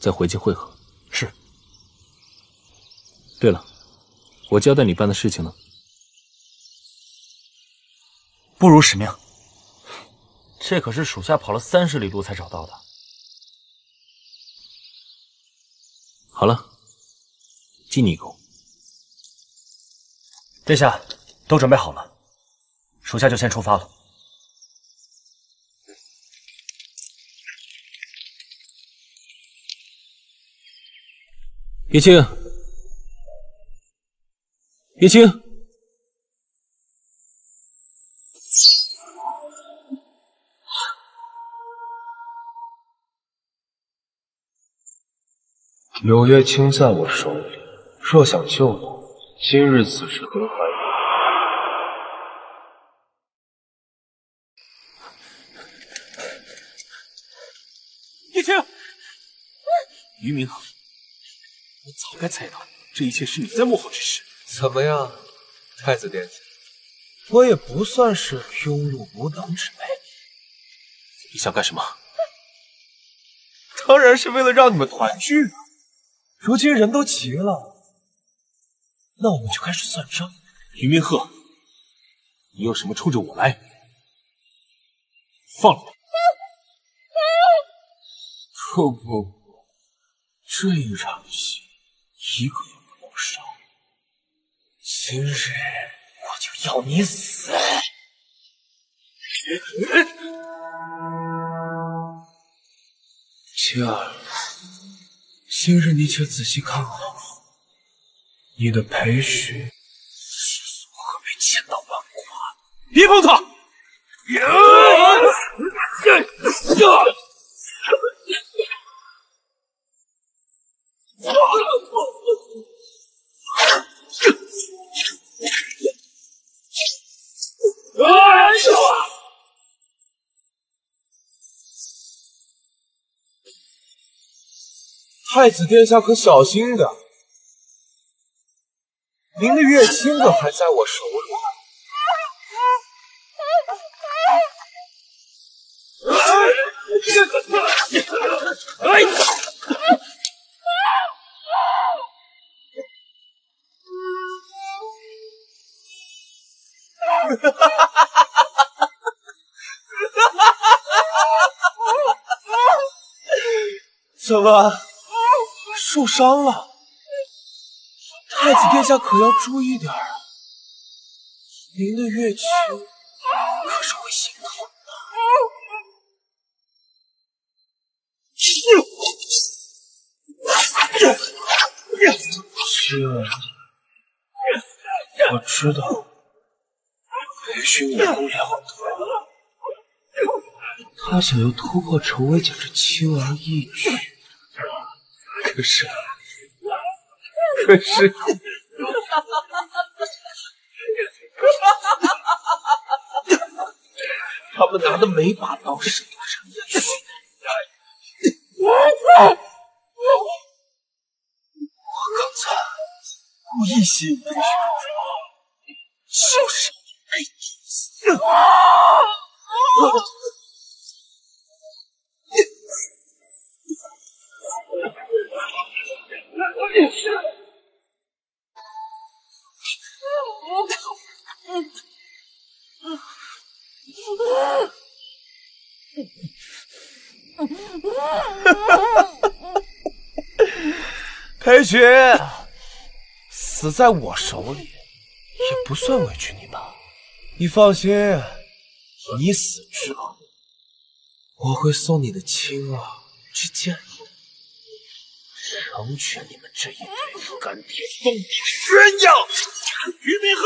再回京会合。是。对了，我交代你办的事情呢？不辱使命，这可是属下跑了30里路才找到的。好了，记你一功。殿下，都准备好了，属下就先出发了。 叶青，叶青，柳月清在我手里，若想救我，今日子时都还有。叶青，于明。我早该猜到这一切是你在幕后之事。怎么样，太子殿下，我也不算是庸碌无能之辈。你想干什么？当然是为了让你们团聚啊！如今人都齐了，那我们就开始算账。云面鹤，你有什么冲着我来？放了我！不，这一场戏一个也不能少。今日我就要你死！妻儿，今日你且仔细看好了，你的裴旭是如何被千刀万剐的？别碰他！太子殿下可小心点，您的月清可还在我手里。怎么受伤了？太子殿下可要注意点啊！您的月清可是会心疼的。妻儿，我知道。 裴勋为公两德，他想要突破重围，简直轻而易举。可是，他们拿的每把刀是夺人眼球。我刚才故意吸引裴勋入就是。 裴群，死在我手里也不算委屈你吧？ 你放心，你死之后，我会送你的亲王去见你，成全你们这一对干爹兄弟鸳鸯。于明鹤，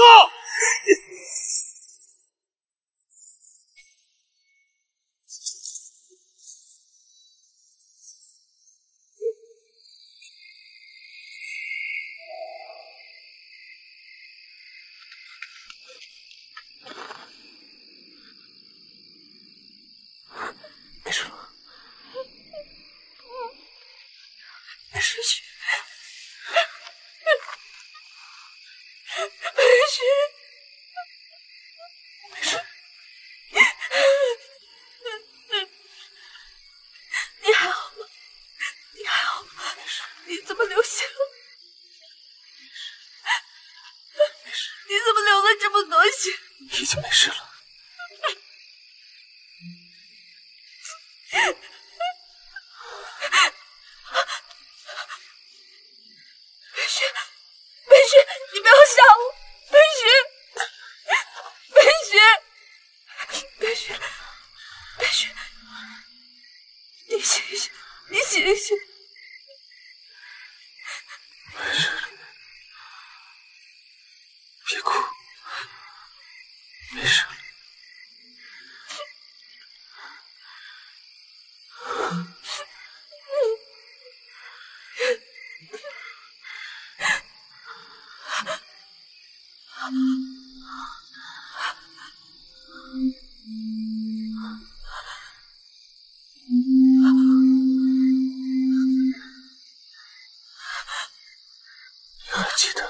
记得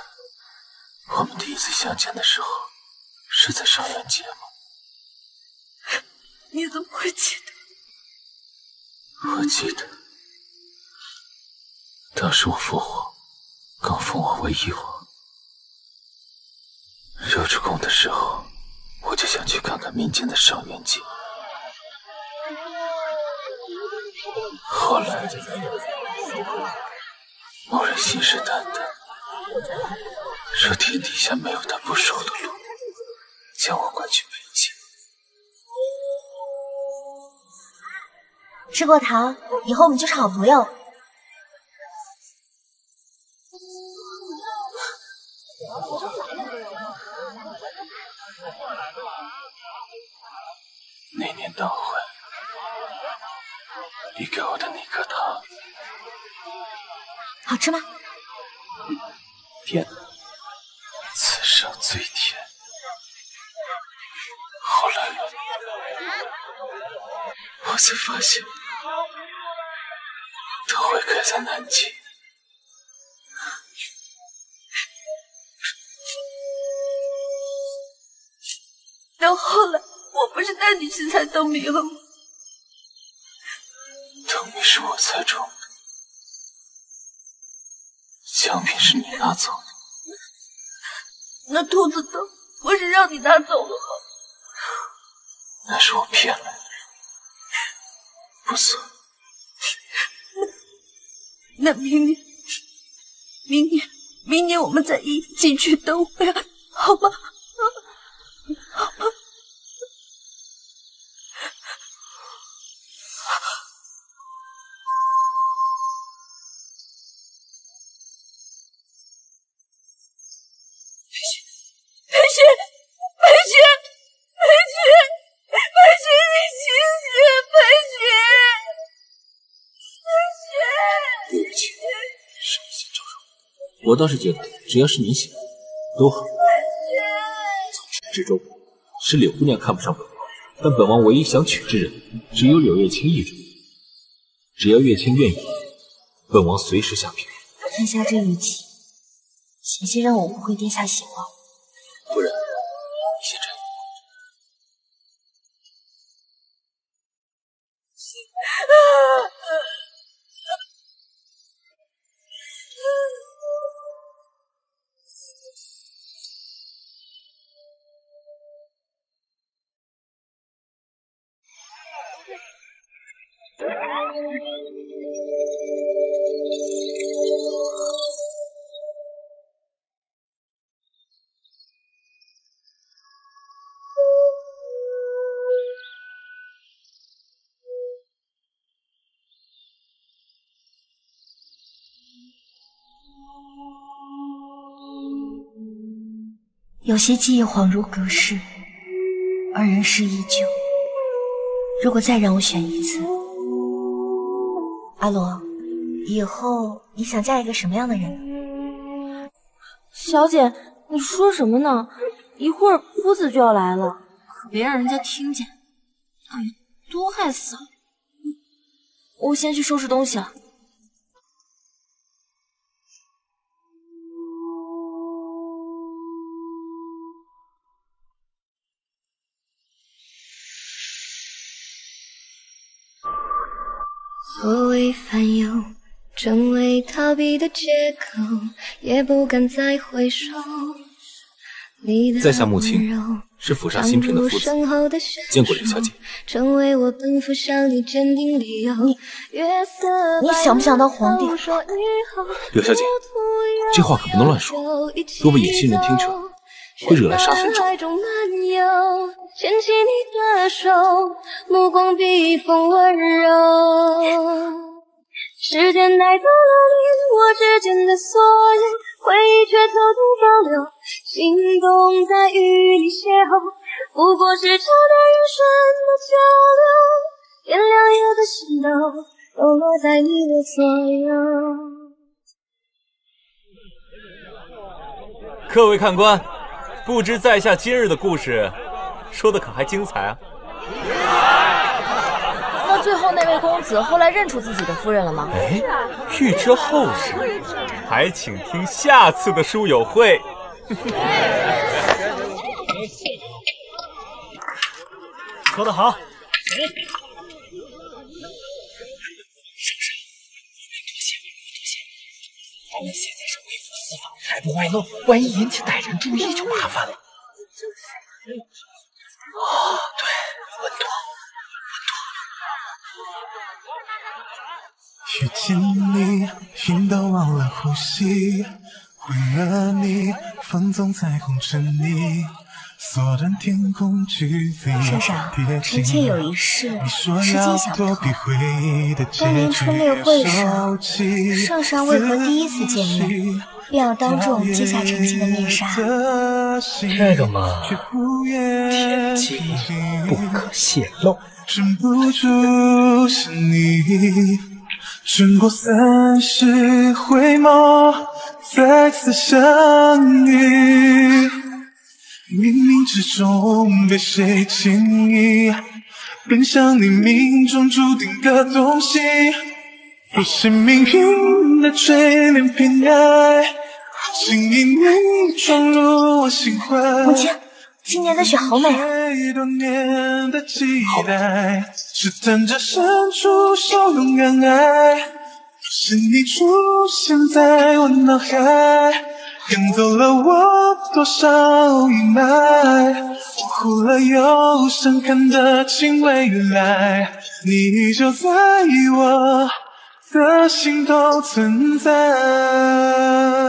我们第一次相见的时候是在上元节吗？你怎么会记得？我记得，当时我复活，刚封我为翼王。揉出宫的时候，我就想去看看民间的上元节。 后来，某人信誓旦旦说天底下没有他不熟的路，将我拐去北京。吃过糖，以后我们就是好朋友。那年当回。 你给我的那颗糖，好吃吗？甜，此生最甜。后来，我才发现，它会开在南京。到后来，我不是带你去猜灯谜了吗？ 你是我猜中的，奖品是你拿走的。那兔子灯不是让你拿走了吗？那是我骗来的，不算。那明年我们再一起去灯会，好吗？好吗？ 我倒是觉得，只要是你喜欢，都好。从始至终，是柳姑娘看不上本王，但本王唯一想娶之人，只有柳月清一人。只要月清愿意，本王随时下聘。殿下这语气，险些让我误会殿下喜欢我。不然，你先这样。有些记忆恍如隔世，而人世依旧。如果再让我选一次，阿罗，以后你想嫁一个什么样的人呢？小姐，你说什么呢？一会儿夫子就要来了，可别让人家听见，哎呀，多害死了！我先去收拾东西了。 我为烦忧，成为逃避的借口，也不敢再回首。在下穆青，是府上新聘的夫子，见过柳小姐。你想不想当皇帝？柳小姐，这话可不能乱说，若被有心人听出，会惹来杀身之祸。 牵起你的手，目光比风温柔。时间带走了你我之间的所有，回忆却偷偷保留。心动在与你邂逅，不过是刹那一瞬的交流。天亮夜的星斗，都落在你的左右。各位看官，不知在下今日的故事。 说的可还精彩啊！那最后那位公子后来认出自己的夫人了吗？哎，欲知后事。还请听下次的书友会。说得好。 我现在是恢复私访，才不外露，万一引起歹人注意就麻烦了。哦，对，温度。遇见你，晕到忘了呼吸，为了你，放纵在红尘里，缩短天空距离。珊珊，臣妾有一事，时间想不通。当年春猎会上，圣上为何第一次见面，便要当众揭下臣妾的面纱？这个嘛，天机不可泄露。忍不住是你，转过三世回眸，再次想你。 冥冥之中被谁情意，奔向你命中注定的东西。有些命运的垂怜偏爱，请你你闯入我心怀。母亲，今年的雪好美啊！好美。试探着伸出手，勇敢爱，是你出现在我脑海。 赶走了我多少阴霾，模糊了忧伤，看得清未来。你就在我的心头存在。